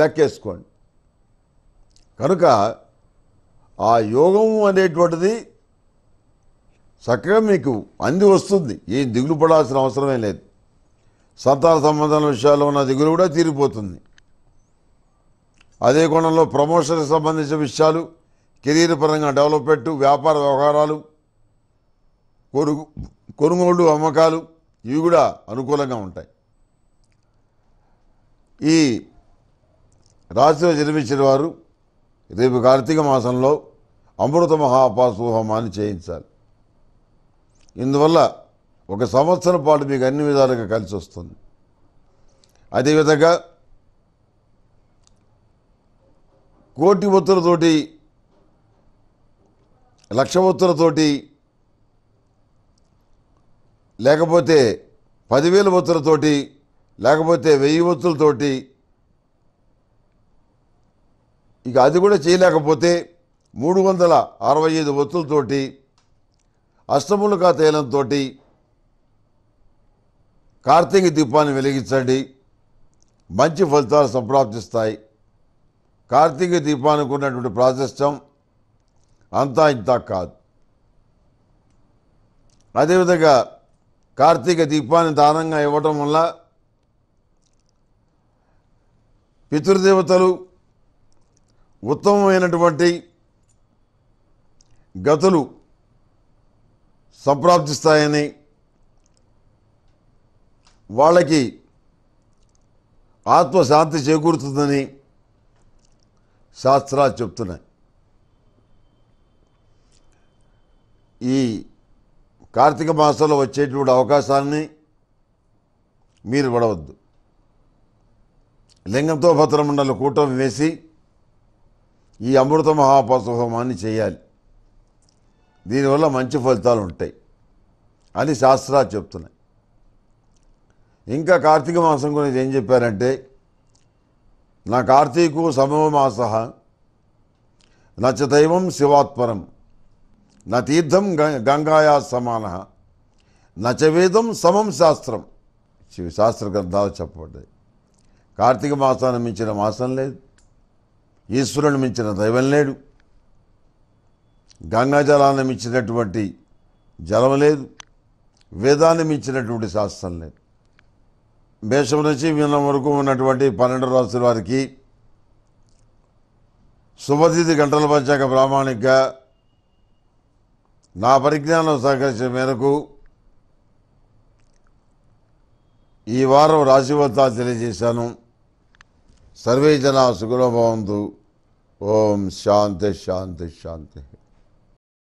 లెక్కేసుకోండి. కనుక ఆ యోగం అనేటువంటిది చక్కగా మీకు అంది వస్తుంది. ఏం దిగులు పడాల్సిన అవసరమే లేదు. సంతాన సంబంధాల విషయాల్లో ఉన్న దిగులు కూడా తీరిపోతుంది. అదే కోణంలో ప్రమోషన్కి సంబంధించిన విషయాలు, కెరీర్ పరంగా డెవలప్మెంట్, వ్యాపార వ్యవహారాలు, కొనుగోళ్ళు, అమ్మకాలు ఇవి కూడా అనుకూలంగా ఉంటాయి. ఈ రాశిలో జన్మించిన వారు రేపు కార్తీక మాసంలో అమృత మహాపాసోహమాన్ని చేయించాలి. ఇందువల్ల ఒక సంవత్సరం పాటు మీకు అన్ని విధాలుగా కలిసి వస్తుంది. అదేవిధంగా కోటి ఒత్తులతోటి, లక్ష ఒత్తులతోటి, లేకపోతే 10,000 ఒత్తులతోటి, లేకపోతే 1000 ఒత్తులతోటి ఇక అది కూడా చేయలేకపోతే 365 ఒత్తులతోటి, అష్టములుగా తైలంతో కార్తీక దీపాన్ని వెలిగించండి. మంచి ఫలితాలు సంప్రాప్తిస్తాయి. కార్తీక దీపానికి ఉన్నటువంటి ప్రాశస్త్యం అంతా ఇంతా కాదు. అదేవిధంగా కార్తీక దీపాన్ని దానంగా ఇవ్వటం వల్ల పితృదేవతలు ఉత్తమమైనటువంటి గతులు సంప్రాప్తిస్తాయని, వాళ్ళకి ఆత్మశాంతి చేకూరుతుందని శాస్త్రాలు చెప్తున్నాయి. ఈ కార్తీక మాసంలో వచ్చేటువంటి అవకాశాన్ని మీరు పడవద్దు. లింగంతో భద్రమండల కూటమి వేసి ఈ అమృత మహాపాసోహమాన్ని చేయాలి. దీని వల్ల మంచి ఫలితాలు ఉంటాయి అని శాస్త్రాలు చెప్తున్నాయి। ఇంకా కార్తీక మాసం గురించి ఏం చెప్పారంటే నా కార్తీకు సమమాసః నచదైవం శివాత్పరం నా తీర్థం గంగాయా సమానః నచవేదం సమం శాస్త్రం శివ శాస్త్ర గ్రంథాలు చెప్పబడ్డాయి। కార్తీక మాసాన్ని మించిన మాసం లేదు, ఈశ్వరుని మించిన దైవం లేడు, గంగా జలాన్ని మించినటువంటి జలం లేదు, వేదాన్ని మించినటువంటి శాస్త్రం లేదు। మేషం నుంచి మీనం వరకు ఉన్నటువంటి 12 రాసుల వారికి శుభతిథి గంటల పంచాంగ ప్రామాణిక నా పరిజ్ఞానం సహకరించిన మేరకు ఈ వారం రాశిఫలాలు తెలియజేశాను। సర్వే జనా సుఖినో భవంతు। ఓం శాంతి శాంతి శాంతి।